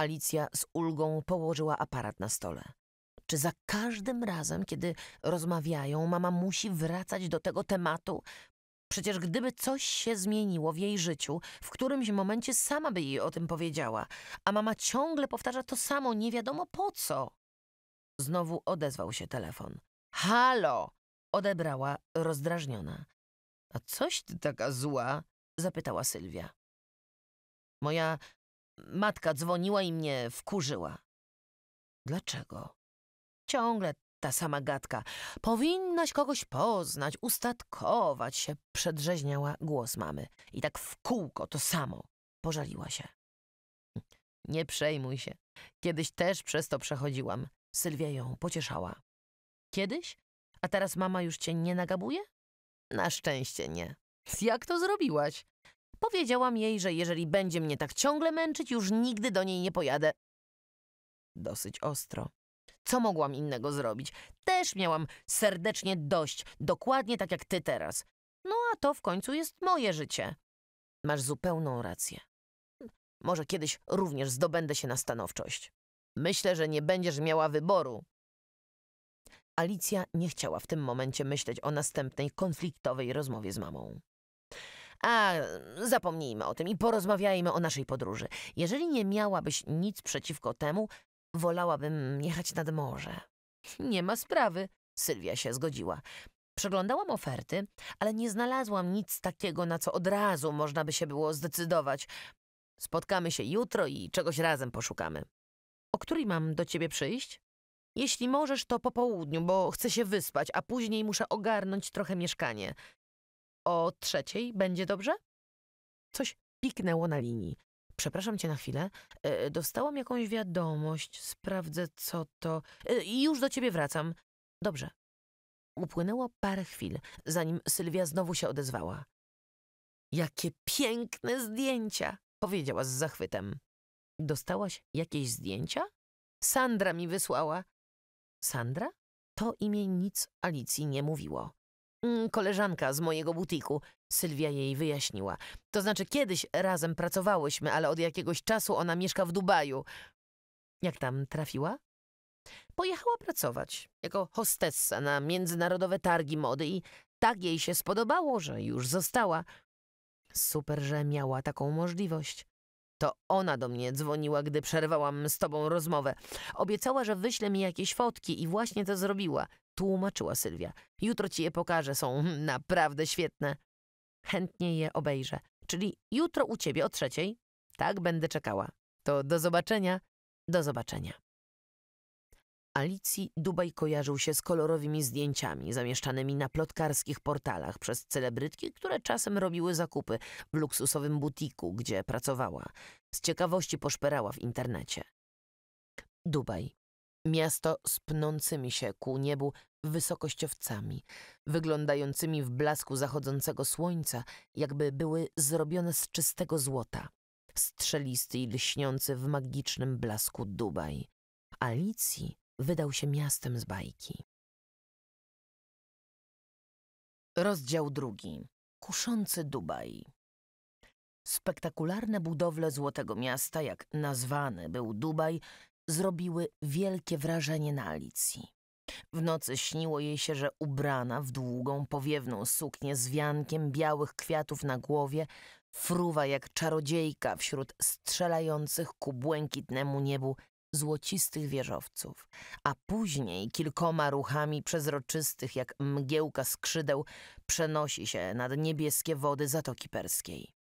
Alicja z ulgą położyła aparat na stole. Czy za każdym razem, kiedy rozmawiają, mama musi wracać do tego tematu? Przecież gdyby coś się zmieniło w jej życiu, w którymś momencie sama by jej o tym powiedziała, a mama ciągle powtarza to samo, nie wiadomo po co. Znowu odezwał się telefon. Halo! Odebrała rozdrażniona. A coś ty taka zła? Zapytała Sylwia. Moja matka dzwoniła i mnie wkurzyła. Dlaczego? Ciągle ta sama gadka. Powinnaś kogoś poznać, ustatkować się, przedrzeźniała głos mamy. I tak w kółko to samo. Pożaliła się. Nie przejmuj się. Kiedyś też przez to przechodziłam. Sylwia ją pocieszała. Kiedyś? A teraz mama już cię nie nagabuje? Na szczęście nie. Jak to zrobiłaś? Powiedziałam jej, że jeżeli będzie mnie tak ciągle męczyć, już nigdy do niej nie pojadę. Dosyć ostro. Co mogłam innego zrobić? Też miałam serdecznie dość, dokładnie tak jak ty teraz. No a to w końcu jest moje życie. Masz zupełną rację. Może kiedyś również zdobędę się na stanowczość. Myślę, że nie będziesz miała wyboru. Alicja nie chciała w tym momencie myśleć o następnej konfliktowej rozmowie z mamą. A, zapomnijmy o tym i porozmawiajmy o naszej podróży. Jeżeli nie miałabyś nic przeciwko temu, wolałabym jechać nad morze. Nie ma sprawy, Sylwia się zgodziła. Przeglądałam oferty, ale nie znalazłam nic takiego, na co od razu można by się było zdecydować. Spotkamy się jutro i czegoś razem poszukamy. O której mam do ciebie przyjść? Jeśli możesz, to po południu, bo chcę się wyspać, a później muszę ogarnąć trochę mieszkanie. O trzeciej będzie dobrze? Coś piknęło na linii. Przepraszam cię na chwilę. E, dostałam jakąś wiadomość. Sprawdzę, co to... E, już do ciebie wracam. Dobrze. Upłynęło parę chwil, zanim Sylwia znowu się odezwała. Jakie piękne zdjęcia! Powiedziała z zachwytem. Dostałaś jakieś zdjęcia? Sandra mi wysłała. Sandra? To imię nic Alicji nie mówiło. Koleżanka z mojego butiku, Sylwia jej wyjaśniła. To znaczy kiedyś razem pracowałyśmy, ale od jakiegoś czasu ona mieszka w Dubaju. Jak tam trafiła? Pojechała pracować jako hostessa na międzynarodowe targi mody i tak jej się spodobało, że już została. Super, że miała taką możliwość. To ona do mnie dzwoniła, gdy przerwałam z tobą rozmowę. Obiecała, że wyśle mi jakieś fotki i właśnie to zrobiła. Tłumaczyła Sylwia. Jutro ci je pokażę, są naprawdę świetne. Chętnie je obejrzę. Czyli jutro u ciebie o trzeciej? Tak, będę czekała. To do zobaczenia. Do zobaczenia. Alicji Dubaj kojarzył się z kolorowymi zdjęciami zamieszczanymi na plotkarskich portalach przez celebrytki, które czasem robiły zakupy w luksusowym butiku, gdzie pracowała. Z ciekawości poszperała w internecie. Dubaj. Miasto z pnącymi się ku niebu wysokościowcami, wyglądającymi w blasku zachodzącego słońca, jakby były zrobione z czystego złota. Strzelisty i lśniący w magicznym blasku Dubaj. Alicji wydał się miastem z bajki. Rozdział drugi. Kuszący Dubaj. Spektakularne budowle Złotego Miasta, jak nazwany był Dubaj, zrobiły wielkie wrażenie na Alicji. W nocy śniło jej się, że ubrana w długą, powiewną suknię z wiankiem białych kwiatów na głowie, fruwa jak czarodziejka wśród strzelających ku błękitnemu niebu złocistych wieżowców, a później kilkoma ruchami przezroczystych jak mgiełka skrzydeł przenosi się nad niebieskie wody Zatoki Perskiej.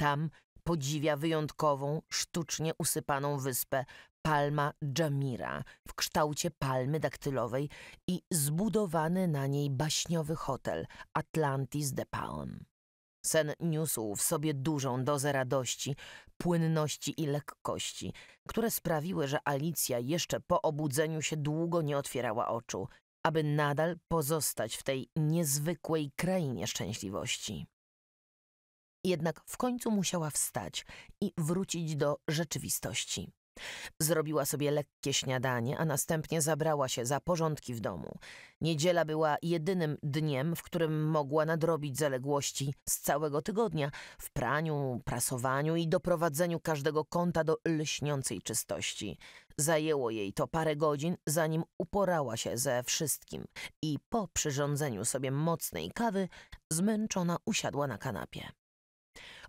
Tam podziwia wyjątkową, sztucznie usypaną wyspę Palma Dżamira w kształcie palmy daktylowej i zbudowany na niej baśniowy hotel Atlantis de Paon. Sen niósł w sobie dużą dozę radości, płynności i lekkości, które sprawiły, że Alicja jeszcze po obudzeniu się długo nie otwierała oczu, aby nadal pozostać w tej niezwykłej krainie szczęśliwości. Jednak w końcu musiała wstać i wrócić do rzeczywistości. Zrobiła sobie lekkie śniadanie, a następnie zabrała się za porządki w domu. Niedziela była jedynym dniem, w którym mogła nadrobić zaległości z całego tygodnia w praniu, prasowaniu i doprowadzeniu każdego kąta do lśniącej czystości. Zajęło jej to parę godzin, zanim uporała się ze wszystkim i po przyrządzeniu sobie mocnej kawy zmęczona usiadła na kanapie.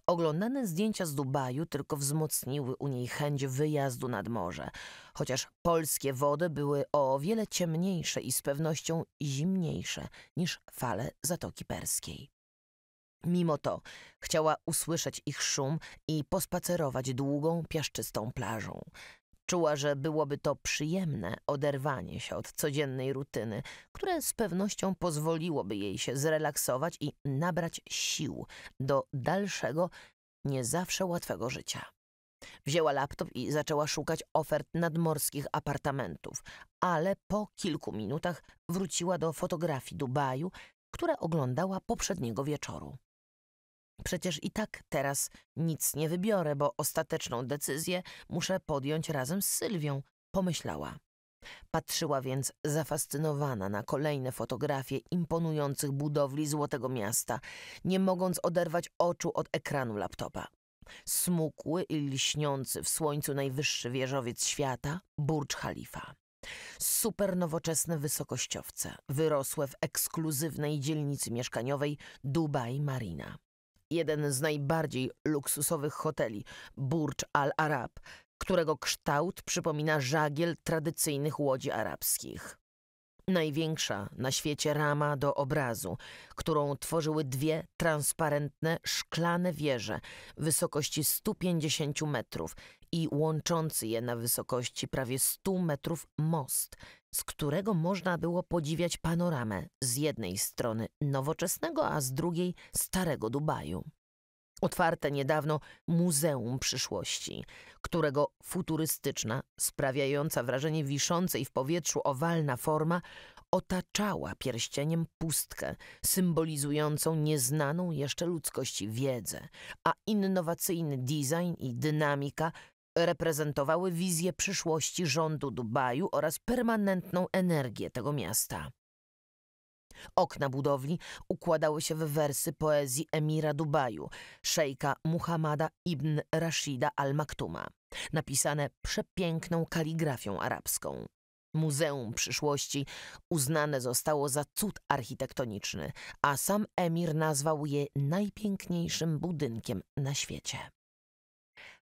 Oglądane zdjęcia z Dubaju tylko wzmocniły u niej chęć wyjazdu nad morze, chociaż polskie wody były o wiele ciemniejsze i z pewnością zimniejsze niż fale Zatoki Perskiej. Mimo to chciała usłyszeć ich szum i pospacerować długą, piaszczystą plażą. Czuła, że byłoby to przyjemne oderwanie się od codziennej rutyny, które z pewnością pozwoliłoby jej się zrelaksować i nabrać sił do dalszego, nie zawsze łatwego życia. Wzięła laptop i zaczęła szukać ofert nadmorskich apartamentów, ale po kilku minutach wróciła do fotografii Dubaju, które oglądała poprzedniego wieczoru. Przecież i tak teraz nic nie wybiorę, bo ostateczną decyzję muszę podjąć razem z Sylwią, pomyślała. Patrzyła więc zafascynowana na kolejne fotografie imponujących budowli Złotego Miasta, nie mogąc oderwać oczu od ekranu laptopa. Smukły i lśniący w słońcu najwyższy wieżowiec świata, Burj Khalifa. Super nowoczesne wysokościowce, wyrosłe w ekskluzywnej dzielnicy mieszkaniowej Dubai Marina. Jeden z najbardziej luksusowych hoteli, Burj al-Arab, którego kształt przypomina żagiel tradycyjnych łodzi arabskich. Największa na świecie rama do obrazu, którą tworzyły dwie transparentne, szklane wieże wysokości stu pięćdziesięciu metrów i łączący je na wysokości prawie stu metrów most, z którego można było podziwiać panoramę z jednej strony nowoczesnego, a z drugiej starego Dubaju. Otwarte niedawno Muzeum Przyszłości, którego futurystyczna, sprawiająca wrażenie wiszącej w powietrzu owalna forma otaczała pierścieniem pustkę symbolizującą nieznaną jeszcze ludzkości wiedzę, a innowacyjny design i dynamika reprezentowały wizję przyszłości rządu Dubaju oraz permanentną energię tego miasta. Okna budowli układały się w wersy poezji emira Dubaju, szejka Muhammada ibn Rashida al-Maktuma, napisane przepiękną kaligrafią arabską. Muzeum Przyszłości uznane zostało za cud architektoniczny, a sam emir nazwał je najpiękniejszym budynkiem na świecie.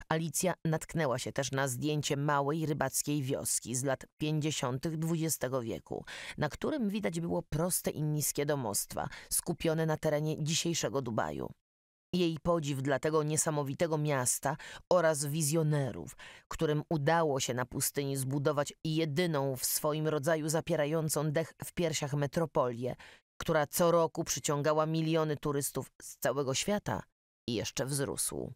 Alicja natknęła się też na zdjęcie małej rybackiej wioski z lat pięćdziesiątych dwudziestego wieku, na którym widać było proste i niskie domostwa skupione na terenie dzisiejszego Dubaju. Jej podziw dla tego niesamowitego miasta oraz wizjonerów, którym udało się na pustyni zbudować jedyną w swoim rodzaju zapierającą dech w piersiach metropolię, która co roku przyciągała miliony turystów z całego świata, i jeszcze wzrósł.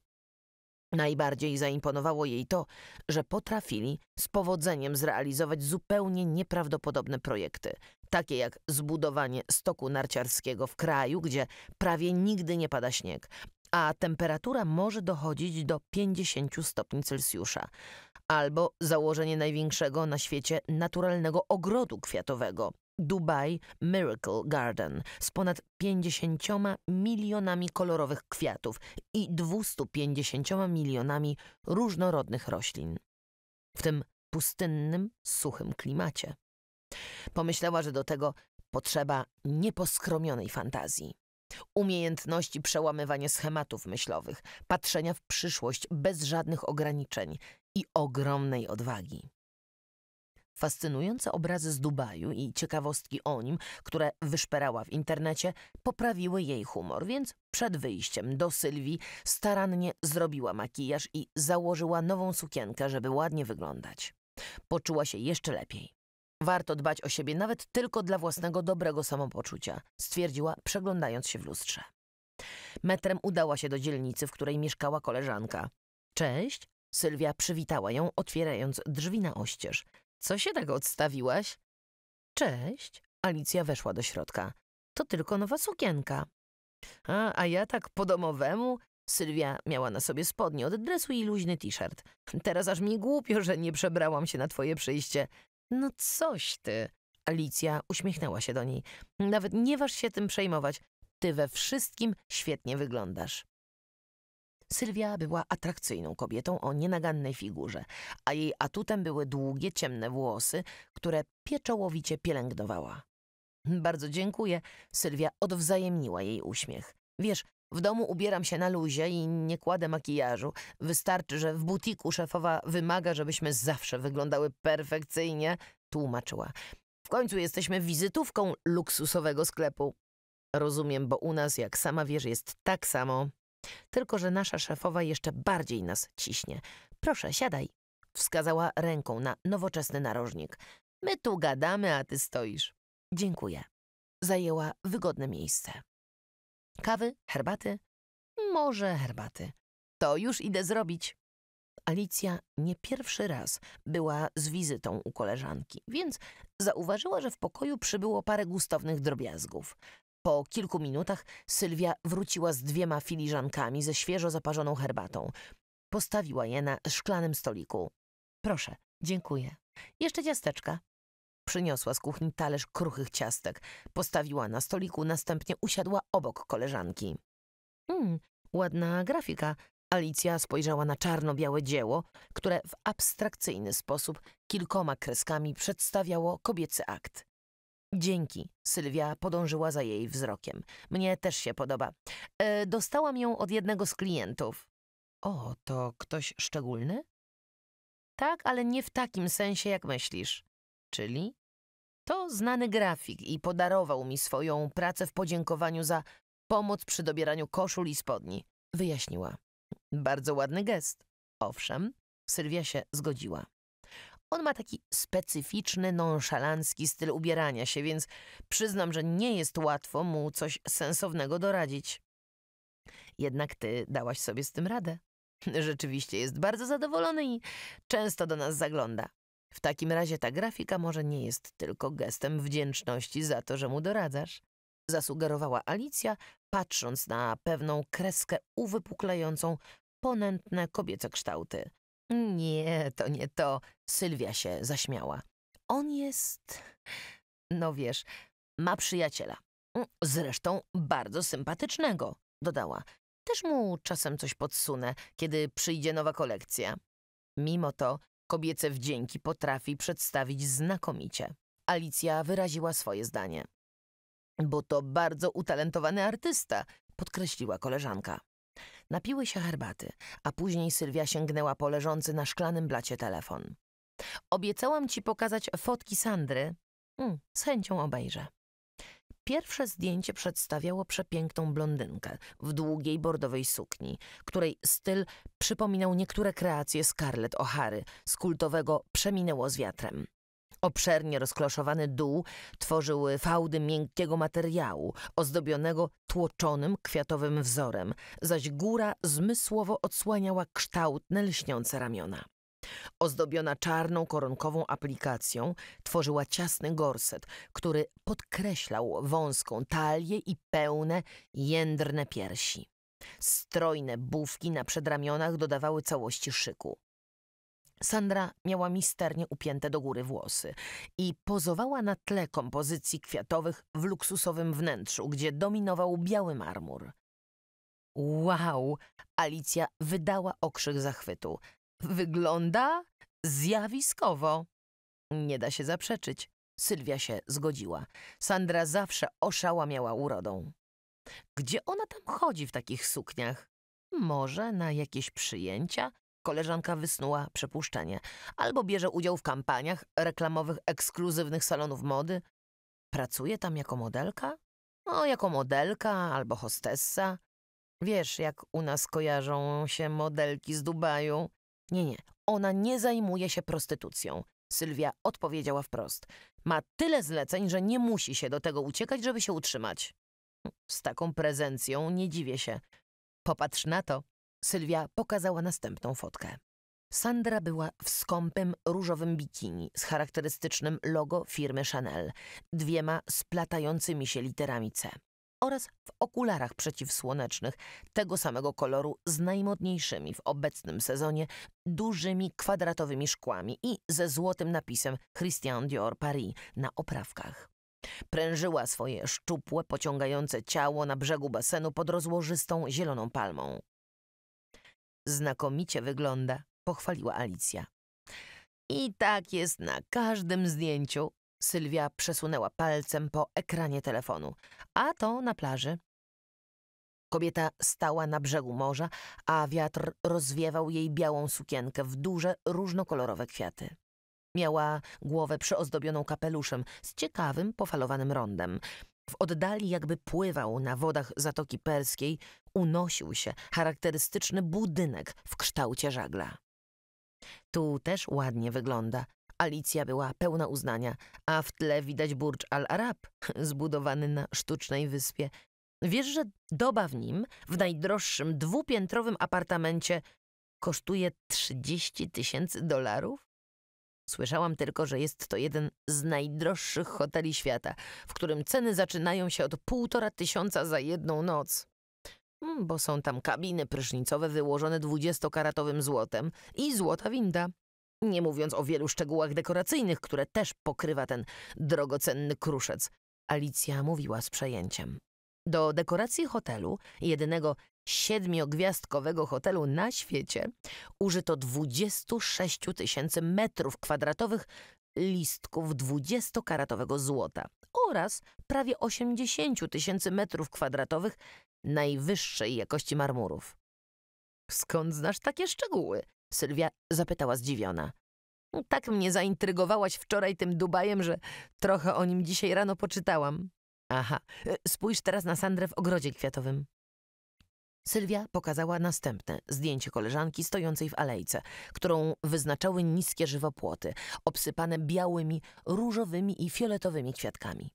Najbardziej zaimponowało jej to, że potrafili z powodzeniem zrealizować zupełnie nieprawdopodobne projekty, takie jak zbudowanie stoku narciarskiego w kraju, gdzie prawie nigdy nie pada śnieg, a temperatura może dochodzić do pięćdziesięciu stopni Celsjusza, albo założenie największego na świecie naturalnego ogrodu kwiatowego Dubai Miracle Garden z ponad pięćdziesięcioma milionami kolorowych kwiatów i dwustu pięćdziesięcioma milionami różnorodnych roślin, w tym pustynnym, suchym klimacie. Pomyślała, że do tego potrzeba nieposkromionej fantazji, umiejętności przełamywania schematów myślowych, patrzenia w przyszłość bez żadnych ograniczeń i ogromnej odwagi. Fascynujące obrazy z Dubaju i ciekawostki o nim, które wyszperała w internecie, poprawiły jej humor, więc przed wyjściem do Sylwii starannie zrobiła makijaż i założyła nową sukienkę, żeby ładnie wyglądać. Poczuła się jeszcze lepiej. Warto dbać o siebie nawet tylko dla własnego dobrego samopoczucia, stwierdziła, przeglądając się w lustrze. Metrem udała się do dzielnicy, w której mieszkała koleżanka. Cześć! Sylwia przywitała ją, otwierając drzwi na oścież. Co się tak odstawiłaś? Cześć. Alicja weszła do środka. To tylko nowa sukienka. A, a ja tak po domowemu? Sylwia miała na sobie spodnie od dresu i luźny t-shirt. Teraz aż mi głupio, że nie przebrałam się na twoje przyjście. No coś ty. Alicja uśmiechnęła się do niej. Nawet nie waż się tym przejmować. Ty we wszystkim świetnie wyglądasz. Sylwia była atrakcyjną kobietą o nienagannej figurze, a jej atutem były długie, ciemne włosy, które pieczołowicie pielęgnowała. Bardzo dziękuję. Sylwia odwzajemniła jej uśmiech. Wiesz, w domu ubieram się na luzie i nie kładę makijażu. Wystarczy, że w butiku szefowa wymaga, żebyśmy zawsze wyglądały perfekcyjnie, tłumaczyła. W końcu jesteśmy wizytówką luksusowego sklepu. Rozumiem, bo u nas, jak sama wiesz, jest tak samo. Tylko że nasza szefowa jeszcze bardziej nas ciśnie. Proszę, siadaj. Wskazała ręką na nowoczesny narożnik. My tu gadamy, a ty stoisz. Dziękuję. Zajęła wygodne miejsce. Kawy? Herbaty? Może herbaty. To już idę zrobić. Alicja nie pierwszy raz była z wizytą u koleżanki, więc zauważyła, że w pokoju przybyło parę gustownych drobiazgów. Po kilku minutach Sylwia wróciła z dwiema filiżankami ze świeżo zaparzoną herbatą. Postawiła je na szklanym stoliku. Proszę, dziękuję. Jeszcze ciasteczka. Przyniosła z kuchni talerz kruchych ciastek. Postawiła na stoliku, następnie usiadła obok koleżanki. Mm, ładna grafika. Alicja spojrzała na czarno-białe dzieło, które w abstrakcyjny sposób kilkoma kreskami przedstawiało kobiecy akt. Dzięki. Sylwia podążyła za jej wzrokiem. Mnie też się podoba. E, dostałam ją od jednego z klientów. O, to ktoś szczególny? Tak, ale nie w takim sensie, jak myślisz. Czyli? To znany grafik i podarował mi swoją pracę w podziękowaniu za pomoc przy dobieraniu koszul i spodni. Wyjaśniła. Bardzo ładny gest. Owszem, Sylwia się zgodziła. On ma taki specyficzny, nonszalancki styl ubierania się, więc przyznam, że nie jest łatwo mu coś sensownego doradzić. Jednak ty dałaś sobie z tym radę. Rzeczywiście jest bardzo zadowolony i często do nas zagląda. W takim razie ta grafika może nie jest tylko gestem wdzięczności za to, że mu doradzasz, zasugerowała Alicja, patrząc na pewną kreskę uwypuklającą ponętne kobiece kształty. Nie, to nie to, Sylwia się zaśmiała. On jest... no wiesz, ma przyjaciela. Zresztą bardzo sympatycznego, dodała. Też mu czasem coś podsunę, kiedy przyjdzie nowa kolekcja. Mimo to kobiece wdzięki potrafi przedstawić znakomicie. Alicja wyraziła swoje zdanie. Bo to bardzo utalentowany artysta, podkreśliła koleżanka. Napiły się herbaty, a później Sylwia sięgnęła po leżący na szklanym blacie telefon. Obiecałam ci pokazać fotki Sandry. Mm, z chęcią obejrzę. Pierwsze zdjęcie przedstawiało przepiękną blondynkę w długiej bordowej sukni, której styl przypominał niektóre kreacje Scarlett O'Hary z kultowego Przeminęło z wiatrem. Obszernie rozkloszowany dół tworzyły fałdy miękkiego materiału ozdobionego tłoczonym kwiatowym wzorem, zaś góra zmysłowo odsłaniała kształtne lśniące ramiona. Ozdobiona czarną koronkową aplikacją tworzyła ciasny gorset, który podkreślał wąską talię i pełne, jędrne piersi. Strojne bufki na przedramionach dodawały całości szyku. Sandra miała misternie upięte do góry włosy i pozowała na tle kompozycji kwiatowych w luksusowym wnętrzu, gdzie dominował biały marmur. Wow! Alicja wydała okrzyk zachwytu. Wygląda zjawiskowo. Nie da się zaprzeczyć. Sylwia się zgodziła. Sandra zawsze oszałamiała urodą. Gdzie ona tam chodzi w takich sukniach? Może na jakieś przyjęcia? Koleżanka wysnuła przypuszczenie. Albo bierze udział w kampaniach reklamowych ekskluzywnych salonów mody. Pracuje tam jako modelka? No, jako modelka albo hostessa. Wiesz, jak u nas kojarzą się modelki z Dubaju. Nie, nie, ona nie zajmuje się prostytucją. Sylwia odpowiedziała wprost. Ma tyle zleceń, że nie musi się do tego uciekać, żeby się utrzymać. Z taką prezencją nie dziwię się. Popatrz na to. Sylwia pokazała następną fotkę. Sandra była w skąpym, różowym bikini z charakterystycznym logo firmy Chanel, dwiema splatającymi się literami C oraz w okularach przeciwsłonecznych tego samego koloru z najmodniejszymi w obecnym sezonie dużymi kwadratowymi szkłami i ze złotym napisem Christian Dior Paris na oprawkach. Prężyła swoje szczupłe, pociągające ciało na brzegu basenu pod rozłożystą, zieloną palmą. Znakomicie wygląda, pochwaliła Alicja. I tak jest na każdym zdjęciu. Sylwia przesunęła palcem po ekranie telefonu. A to na plaży. Kobieta stała na brzegu morza, a wiatr rozwiewał jej białą sukienkę w duże, różnokolorowe kwiaty. Miała głowę przyozdobioną kapeluszem z ciekawym, pofalowanym rondem. W oddali jakby pływał na wodach Zatoki Perskiej, unosił się charakterystyczny budynek w kształcie żagla. Tu też ładnie wygląda. Alicja była pełna uznania, a w tle widać Burj al-Arab, zbudowany na sztucznej wyspie. Wiesz, że doba w nim, w najdroższym dwupiętrowym apartamencie, kosztuje trzydzieści tysięcy dolarów? Słyszałam tylko, że jest to jeden z najdroższych hoteli świata, w którym ceny zaczynają się od półtora tysiąca za jedną noc. Bo są tam kabiny prysznicowe wyłożone dwudziestokaratowym złotem i złota winda. Nie mówiąc o wielu szczegółach dekoracyjnych, które też pokrywa ten drogocenny kruszec. Alicja mówiła z przejęciem. Do dekoracji hotelu, jedynego siedmiogwiazdkowego hotelu na świecie, użyto dwudziestu sześciu tysięcy metrów kwadratowych listków dwudziestokaratowego złota oraz prawie osiemdziesięciu tysięcy metrów kwadratowych najwyższej jakości marmurów. Skąd znasz takie szczegóły? Sylwia zapytała zdziwiona. Tak mnie zaintrygowałaś wczoraj tym Dubajem, że trochę o nim dzisiaj rano poczytałam. Aha, spójrz teraz na Sandrę w ogrodzie kwiatowym. Sylwia pokazała następne zdjęcie koleżanki stojącej w alejce, którą wyznaczały niskie żywopłoty, obsypane białymi, różowymi i fioletowymi kwiatkami.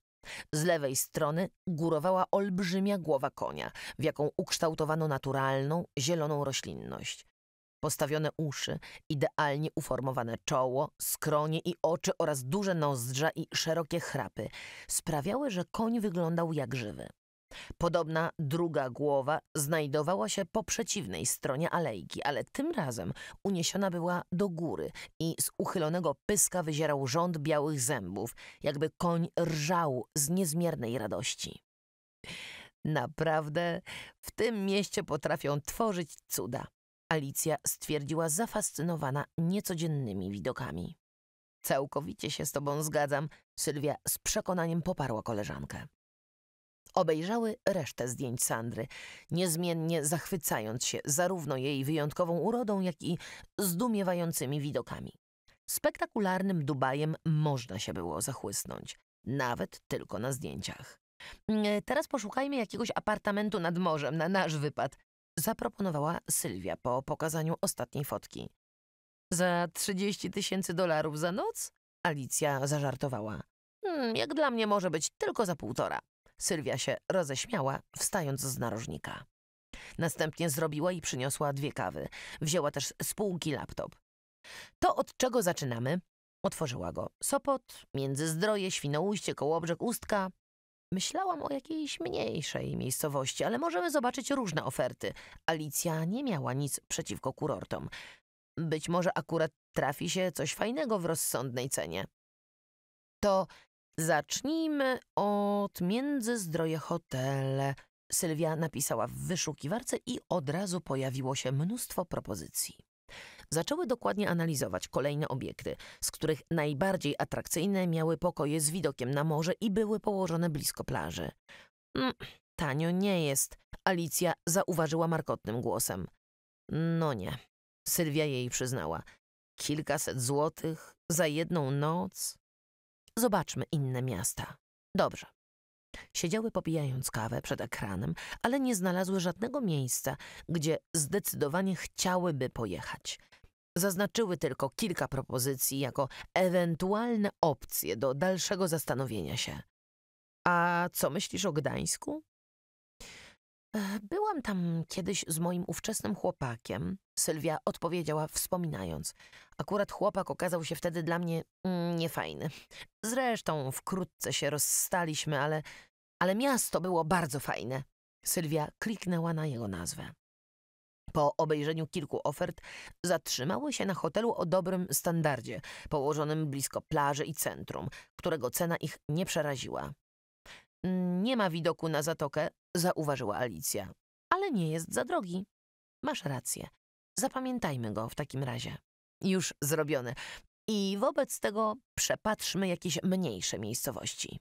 Z lewej strony górowała olbrzymia głowa konia, w jaką ukształtowano naturalną, zieloną roślinność. postawione uszy, idealnie uformowane czoło, skronie i oczy oraz duże nozdrza i szerokie chrapy sprawiały, że koń wyglądał jak żywy. Podobna druga głowa znajdowała się po przeciwnej stronie alejki, ale tym razem uniesiona była do góry i z uchylonego pyska wyzierał rząd białych zębów, jakby koń rżał z niezmiernej radości. Naprawdę, w tym mieście potrafią tworzyć cuda, Alicja stwierdziła, zafascynowana niecodziennymi widokami. Całkowicie się z tobą zgadzam, Sylwia z przekonaniem poparła koleżankę. Obejrzały resztę zdjęć Sandry, niezmiennie zachwycając się zarówno jej wyjątkową urodą, jak i zdumiewającymi widokami. Spektakularnym Dubajem można się było zachłysnąć, nawet tylko na zdjęciach. Teraz poszukajmy jakiegoś apartamentu nad morzem na nasz wypad, zaproponowała Sylwia po pokazaniu ostatniej fotki. Za trzydzieści tysięcy dolarów za noc? Alicja zażartowała. Hmm, jak dla mnie może być tylko za półtora. Sylwia się roześmiała, wstając z narożnika. Następnie zrobiła i przyniosła dwie kawy. Wzięła też z półki laptop. To od czego zaczynamy? Otworzyła go. Sopot, Międzyzdroje, Świnoujście, Kołobrzeg, Ustka. Myślałam o jakiejś mniejszej miejscowości, ale możemy zobaczyć różne oferty. Alicja nie miała nic przeciwko kurortom. Być może akurat trafi się coś fajnego w rozsądnej cenie. To zacznijmy od Międzyzdroje Hotel. Sylwia napisała w wyszukiwarce i od razu pojawiło się mnóstwo propozycji. Zaczęły dokładnie analizować kolejne obiekty, z których najbardziej atrakcyjne miały pokoje z widokiem na morze i były położone blisko plaży. Mm, tanio nie jest, Alicja zauważyła markotnym głosem. No nie, Sylwia jej przyznała. Kilkaset złotych za jedną noc? Zobaczmy inne miasta. Dobrze. Siedziały popijając kawę przed ekranem, ale nie znalazły żadnego miejsca, gdzie zdecydowanie chciałyby pojechać. Zaznaczyły tylko kilka propozycji jako ewentualne opcje do dalszego zastanowienia się. A co myślisz o Gdańsku? Byłam tam kiedyś z moim ówczesnym chłopakiem, Sylwia odpowiedziała wspominając. Akurat chłopak okazał się wtedy dla mnie niefajny. Zresztą wkrótce się rozstaliśmy, ale, ale miasto było bardzo fajne. Sylwia kliknęła na jego nazwę. Po obejrzeniu kilku ofert zatrzymały się na hotelu o dobrym standardzie, położonym blisko plaży i centrum, którego cena ich nie przeraziła. Nie ma widoku na zatokę, zauważyła Alicja, ale nie jest za drogi. Masz rację. Zapamiętajmy go w takim razie. Już zrobione. I wobec tego przepatrzmy jakieś mniejsze miejscowości.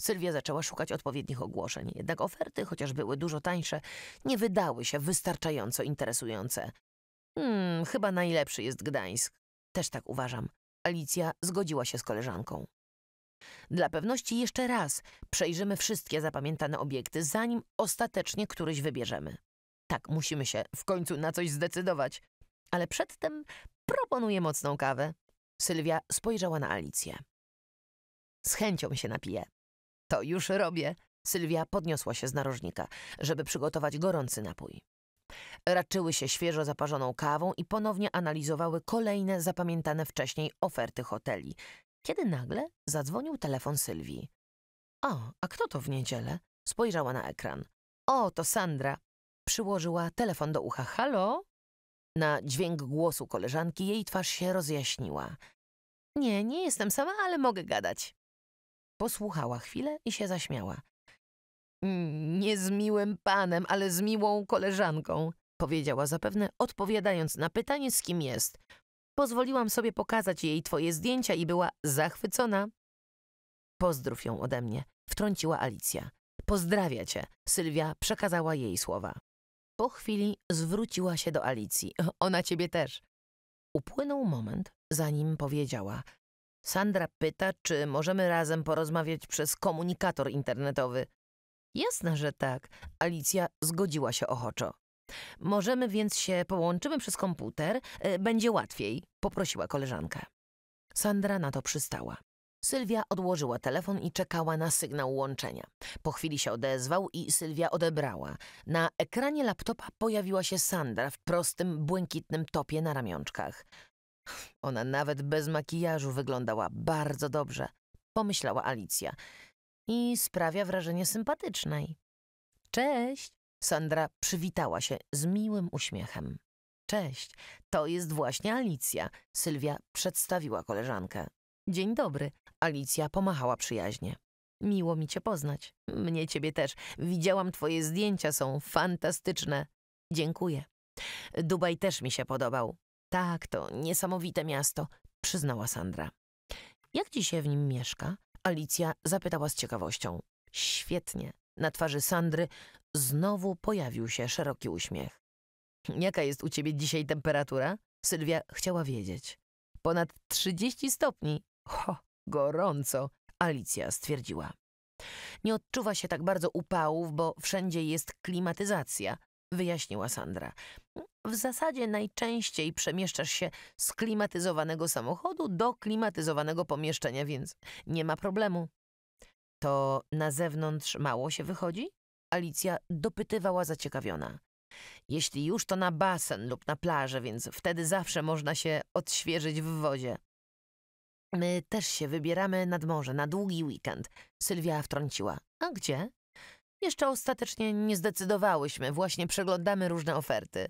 Sylwia zaczęła szukać odpowiednich ogłoszeń, jednak oferty, chociaż były dużo tańsze, nie wydały się wystarczająco interesujące. Hmm, chyba najlepszy jest Gdańsk. Też tak uważam. Alicja zgodziła się z koleżanką. Dla pewności jeszcze raz przejrzymy wszystkie zapamiętane obiekty, zanim ostatecznie któryś wybierzemy. Tak, musimy się w końcu na coś zdecydować. Ale przedtem proponuję mocną kawę. Sylwia spojrzała na Alicję. Z chęcią się napiję. To już robię. Sylwia podniosła się z narożnika, żeby przygotować gorący napój. Raczyły się świeżo zaparzoną kawą i ponownie analizowały kolejne zapamiętane wcześniej oferty hoteli, kiedy nagle zadzwonił telefon Sylwii. O, a kto to w niedzielę? Spojrzała na ekran. O, to Sandra. Przyłożyła telefon do ucha. Halo? Na dźwięk głosu koleżanki jej twarz się rozjaśniła. Nie, nie jestem sama, ale mogę gadać. Posłuchała chwilę i się zaśmiała. Nie z miłym panem, ale z miłą koleżanką, powiedziała zapewne, odpowiadając na pytanie, z kim jest. Pozwoliłam sobie pokazać jej twoje zdjęcia i była zachwycona. Pozdrów ją ode mnie, wtrąciła Alicja. Pozdrawia cię, Sylwia przekazała jej słowa. Po chwili zwróciła się do Alicji. Ona ciebie też. Upłynął moment, zanim powiedziała. Sandra pyta, czy możemy razem porozmawiać przez komunikator internetowy. Jasne, że tak. Alicja zgodziła się ochoczo. Możemy więc się połączymy przez komputer. Będzie łatwiej, poprosiła koleżankę. Sandra na to przystała. Sylwia odłożyła telefon i czekała na sygnał łączenia. Po chwili się odezwał i Sylwia odebrała. Na ekranie laptopa pojawiła się Sandra w prostym, błękitnym topie na ramionczkach. Ona nawet bez makijażu wyglądała bardzo dobrze, pomyślała Alicja. I sprawia wrażenie sympatycznej. Cześć! Sandra przywitała się z miłym uśmiechem. Cześć, to jest właśnie Alicja. Sylwia przedstawiła koleżankę. Dzień dobry. Alicja pomachała przyjaźnie. Miło mi cię poznać. Mnie ciebie też. Widziałam twoje zdjęcia, są fantastyczne. Dziękuję. Dubaj też mi się podobał. Tak, to niesamowite miasto, przyznała Sandra. Jak ci się w nim mieszka? Alicja zapytała z ciekawością. Świetnie. Na twarzy Sandry znowu pojawił się szeroki uśmiech. Jaka jest u ciebie dzisiaj temperatura? Sylwia chciała wiedzieć. Ponad trzydzieści stopni. Ho, gorąco, Alicja stwierdziła. Nie odczuwa się tak bardzo upałów, bo wszędzie jest klimatyzacja, wyjaśniła Sandra. W zasadzie najczęściej przemieszczasz się z klimatyzowanego samochodu do klimatyzowanego pomieszczenia, więc nie ma problemu. To na zewnątrz mało się wychodzi? Alicja dopytywała zaciekawiona. Jeśli już, to na basen lub na plażę, więc wtedy zawsze można się odświeżyć w wodzie. My też się wybieramy nad morze, na długi weekend, Sylwia wtrąciła. A gdzie? Jeszcze ostatecznie nie zdecydowałyśmy, właśnie przeglądamy różne oferty.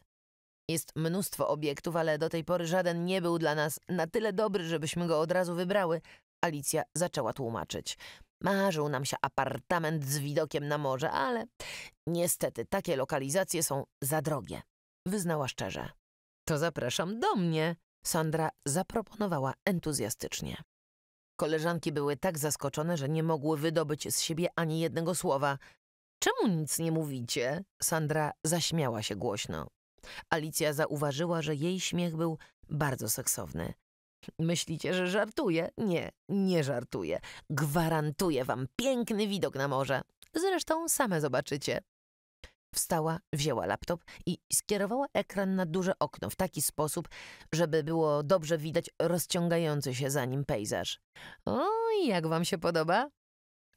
Jest mnóstwo obiektów, ale do tej pory żaden nie był dla nas na tyle dobry, żebyśmy go od razu wybrały. Alicja zaczęła tłumaczyć. Marzył nam się apartament z widokiem na morze, ale niestety takie lokalizacje są za drogie, wyznała szczerze. To zapraszam do mnie, Sandra zaproponowała entuzjastycznie. Koleżanki były tak zaskoczone, że nie mogły wydobyć z siebie ani jednego słowa. Czemu nic nie mówicie? Sandra zaśmiała się głośno. Alicja zauważyła, że jej śmiech był bardzo seksowny. Myślicie, że żartuję? Nie, nie żartuję. Gwarantuję wam piękny widok na morze. Zresztą same zobaczycie. Wstała, wzięła laptop i skierowała ekran na duże okno w taki sposób, żeby było dobrze widać rozciągający się za nim pejzaż. O, jak wam się podoba?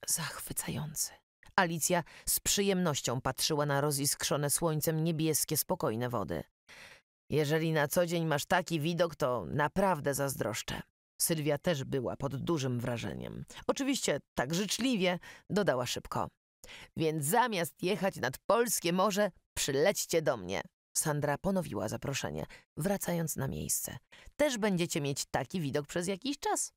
Zachwycający. Alicja z przyjemnością patrzyła na roziskrzone słońcem niebieskie, spokojne wody. Jeżeli na co dzień masz taki widok, to naprawdę zazdroszczę. Sylwia też była pod dużym wrażeniem. Oczywiście tak życzliwie, dodała szybko. Więc zamiast jechać nad polskie morze, przylećcie do mnie. Sandra ponowiła zaproszenie, wracając na miejsce. Też będziecie mieć taki widok przez jakiś czas.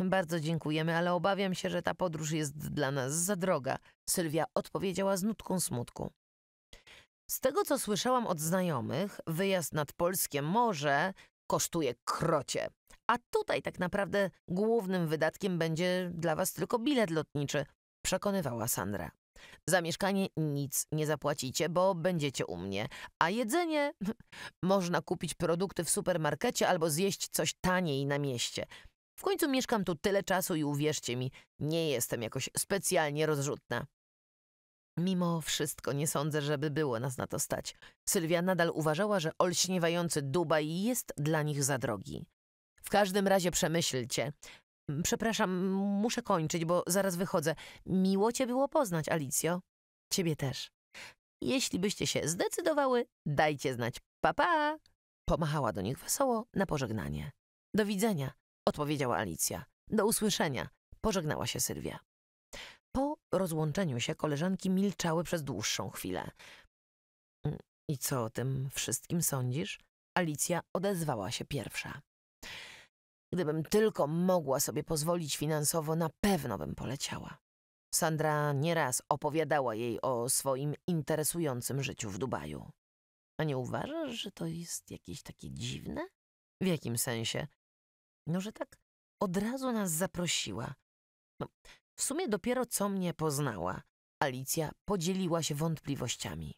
Bardzo dziękujemy, ale obawiam się, że ta podróż jest dla nas za droga. Sylwia odpowiedziała z nutką smutku. Z tego, co słyszałam od znajomych, wyjazd nad polskie morze kosztuje krocie. A tutaj tak naprawdę głównym wydatkiem będzie dla was tylko bilet lotniczy, przekonywała Sandra. Za mieszkanie nic nie zapłacicie, bo będziecie u mnie. A jedzenie? Można kupić produkty w supermarkecie albo zjeść coś taniej na mieście. W końcu mieszkam tu tyle czasu i uwierzcie mi, nie jestem jakoś specjalnie rozrzutna. Mimo wszystko nie sądzę, żeby było nas na to stać. Sylwia nadal uważała, że olśniewający Dubaj jest dla nich za drogi. W każdym razie przemyślcie. Przepraszam, muszę kończyć, bo zaraz wychodzę. Miło cię było poznać, Alicjo. Ciebie też. Jeśli byście się zdecydowały, dajcie znać. Pa, pa! Pomachała do nich wesoło na pożegnanie. Do widzenia, odpowiedziała Alicja. Do usłyszenia, pożegnała się Sylwia. Po rozłączeniu się koleżanki milczały przez dłuższą chwilę. I co o tym wszystkim sądzisz? Alicja odezwała się pierwsza. Gdybym tylko mogła sobie pozwolić finansowo, na pewno bym poleciała. Sandra nieraz opowiadała jej o swoim interesującym życiu w Dubaju. A nie uważasz, że to jest jakieś takie dziwne? W jakim sensie? No, że tak od razu nas zaprosiła. No, w sumie dopiero co mnie poznała. Alicja podzieliła się wątpliwościami.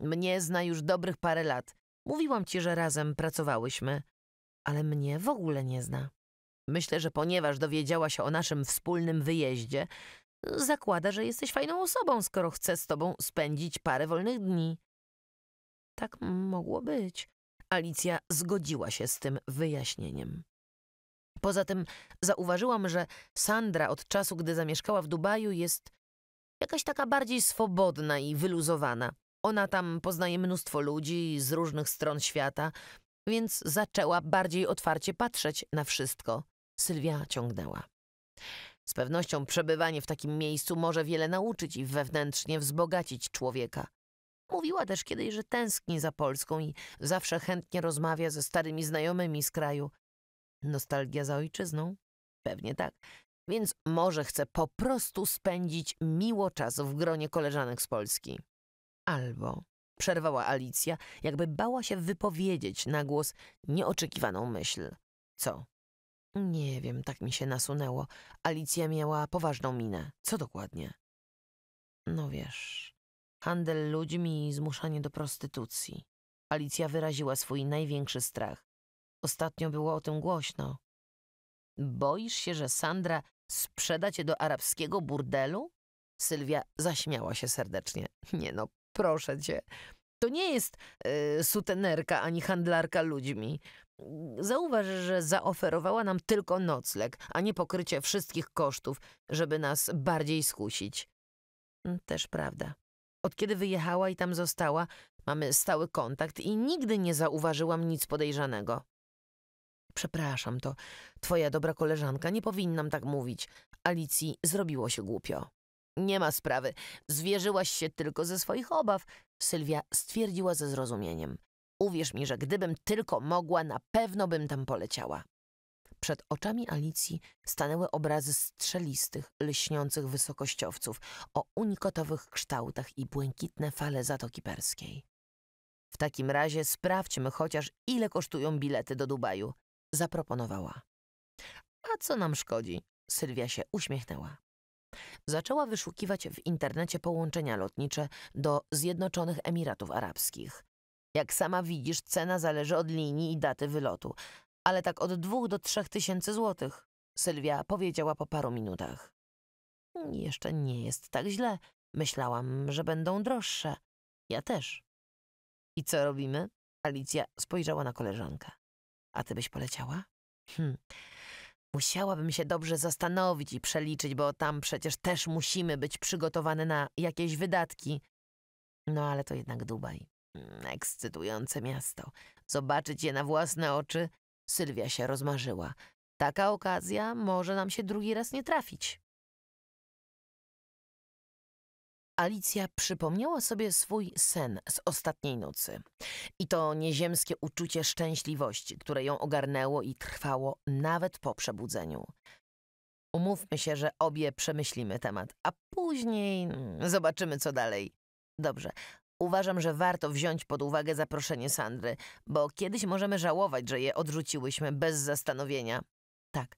Mnie zna już dobrych parę lat. Mówiłam ci, że razem pracowałyśmy, ale mnie w ogóle nie zna. Myślę, że ponieważ dowiedziała się o naszym wspólnym wyjeździe, zakłada, że jesteś fajną osobą, skoro chce z tobą spędzić parę wolnych dni. Tak mogło być. Alicja zgodziła się z tym wyjaśnieniem. Poza tym zauważyłam, że Sandra od czasu, gdy zamieszkała w Dubaju, jest jakaś taka bardziej swobodna i wyluzowana. Ona tam poznaje mnóstwo ludzi z różnych stron świata, więc zaczęła bardziej otwarcie patrzeć na wszystko. Sylwia ciągnęła. Z pewnością przebywanie w takim miejscu może wiele nauczyć i wewnętrznie wzbogacić człowieka. Mówiła też kiedyś, że tęskni za Polską i zawsze chętnie rozmawia ze starymi znajomymi z kraju. Nostalgia za ojczyzną? Pewnie tak. Więc może chce po prostu spędzić miło czas w gronie koleżanek z Polski. Albo, przerwała Alicja, jakby bała się wypowiedzieć na głos nieoczekiwaną myśl. Co? Nie wiem, tak mi się nasunęło. Alicja miała poważną minę. Co dokładnie? No wiesz, handel ludźmi i zmuszanie do prostytucji. Alicja wyraziła swój największy strach. Ostatnio było o tym głośno. Boisz się, że Sandra sprzeda cię do arabskiego burdelu? Sylwia zaśmiała się serdecznie. Nie no, proszę cię. To nie jest y, sutenerka ani handlarka ludźmi. Zauważ, że zaoferowała nam tylko nocleg, a nie pokrycie wszystkich kosztów, żeby nas bardziej skusić. Też prawda. Od kiedy wyjechała i tam została, mamy stały kontakt i nigdy nie zauważyłam nic podejrzanego. Przepraszam, to twoja dobra koleżanka, nie powinnam tak mówić. Alicji zrobiło się głupio. Nie ma sprawy, zwierzyłaś się tylko ze swoich obaw, Sylwia stwierdziła ze zrozumieniem. Uwierz mi, że gdybym tylko mogła, na pewno bym tam poleciała. Przed oczami Alicji stanęły obrazy strzelistych, lśniących wysokościowców o unikotowych kształtach i błękitne fale Zatoki Perskiej. W takim razie sprawdźmy chociaż, ile kosztują bilety do Dubaju, zaproponowała. A co nam szkodzi? Sylwia się uśmiechnęła. Zaczęła wyszukiwać w internecie połączenia lotnicze do Zjednoczonych Emiratów Arabskich. Jak sama widzisz, cena zależy od linii i daty wylotu, ale tak od dwóch do trzech tysięcy złotych, Sylwia powiedziała po paru minutach. Jeszcze nie jest tak źle. Myślałam, że będą droższe. Ja też. I co robimy? Alicja spojrzała na koleżankę. A ty byś poleciała? Hm. Musiałabym się dobrze zastanowić i przeliczyć, bo tam przecież też musimy być przygotowane na jakieś wydatki. No ale to jednak Dubaj. Ekscytujące miasto. Zobaczyć je na własne oczy? Sylwia się rozmarzyła. Taka okazja może nam się drugi raz nie trafić. Alicja przypomniała sobie swój sen z ostatniej nocy. I to nieziemskie uczucie szczęśliwości, które ją ogarnęło i trwało nawet po przebudzeniu. Umówmy się, że obie przemyślimy temat, a później zobaczymy, co dalej. Dobrze. Uważam, że warto wziąć pod uwagę zaproszenie Sandry, bo kiedyś możemy żałować, że je odrzuciłyśmy bez zastanowienia. Tak,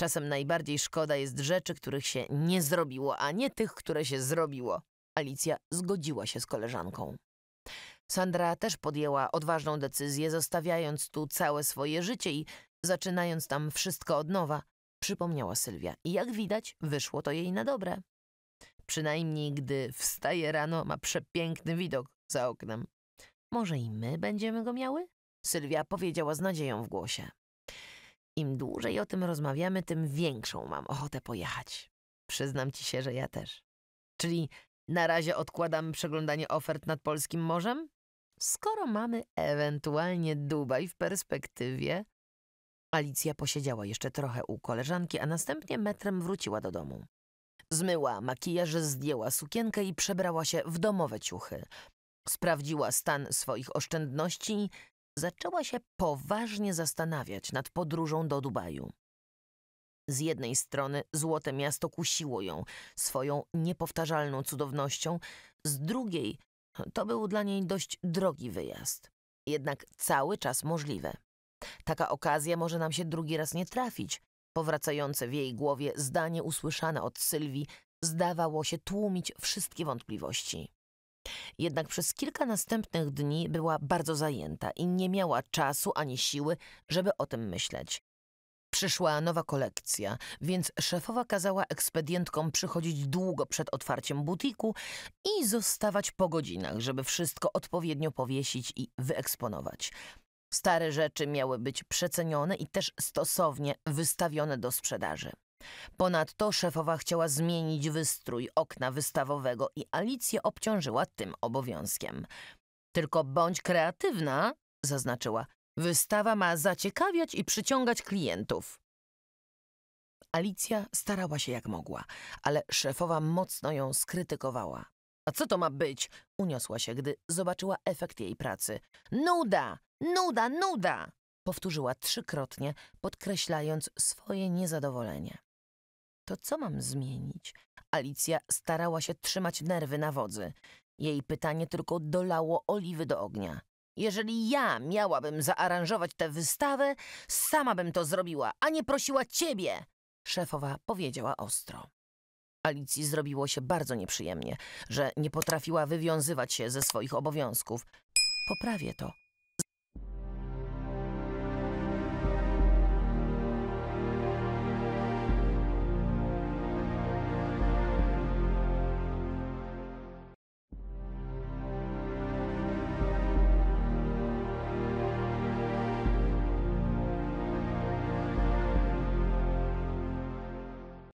czasem najbardziej szkoda jest rzeczy, których się nie zrobiło, a nie tych, które się zrobiło. Alicja zgodziła się z koleżanką. Sandra też podjęła odważną decyzję, zostawiając tu całe swoje życie i zaczynając tam wszystko od nowa, przypomniała Sylwia. I jak widać, wyszło to jej na dobre. Przynajmniej gdy wstaje rano, ma przepiękny widok za oknem. Może i my będziemy go miały? Sylwia powiedziała z nadzieją w głosie. Im dłużej o tym rozmawiamy, tym większą mam ochotę pojechać. Przyznam ci się, że ja też. Czyli na razie odkładamy przeglądanie ofert nad polskim morzem? Skoro mamy ewentualnie Dubaj w perspektywie... Alicja posiedziała jeszcze trochę u koleżanki, a następnie metrem wróciła do domu. Zmyła makijaż, zdjęła sukienkę i przebrała się w domowe ciuchy. Sprawdziła stan swoich oszczędności i zaczęła się poważnie zastanawiać nad podróżą do Dubaju. Z jednej strony złote miasto kusiło ją swoją niepowtarzalną cudownością, z drugiej to był dla niej dość drogi wyjazd. Jednak cały czas możliwe. Taka okazja może nam się drugi raz nie trafić. Powracające w jej głowie zdanie usłyszane od Sylwii zdawało się tłumić wszystkie wątpliwości. Jednak przez kilka następnych dni była bardzo zajęta i nie miała czasu ani siły, żeby o tym myśleć. Przyszła nowa kolekcja, więc szefowa kazała ekspedientkom przychodzić długo przed otwarciem butiku i zostawać po godzinach, żeby wszystko odpowiednio powiesić i wyeksponować. Stare rzeczy miały być przecenione i też stosownie wystawione do sprzedaży. Ponadto szefowa chciała zmienić wystrój okna wystawowego i Alicję obciążyła tym obowiązkiem. Tylko bądź kreatywna, zaznaczyła. Wystawa ma zaciekawiać i przyciągać klientów. Alicja starała się jak mogła, ale szefowa mocno ją skrytykowała. A co to ma być? Uniosła się, gdy zobaczyła efekt jej pracy. Nuda, nuda, nuda! Powtórzyła trzykrotnie, podkreślając swoje niezadowolenie. To co mam zmienić? Alicja starała się trzymać nerwy na wodzy. Jej pytanie tylko dolało oliwy do ognia. Jeżeli ja miałabym zaaranżować tę wystawę, sama bym to zrobiła, a nie prosiła ciebie! Szefowa powiedziała ostro. Alicji zrobiło się bardzo nieprzyjemnie, że nie potrafiła wywiązywać się ze swoich obowiązków. Poprawię to,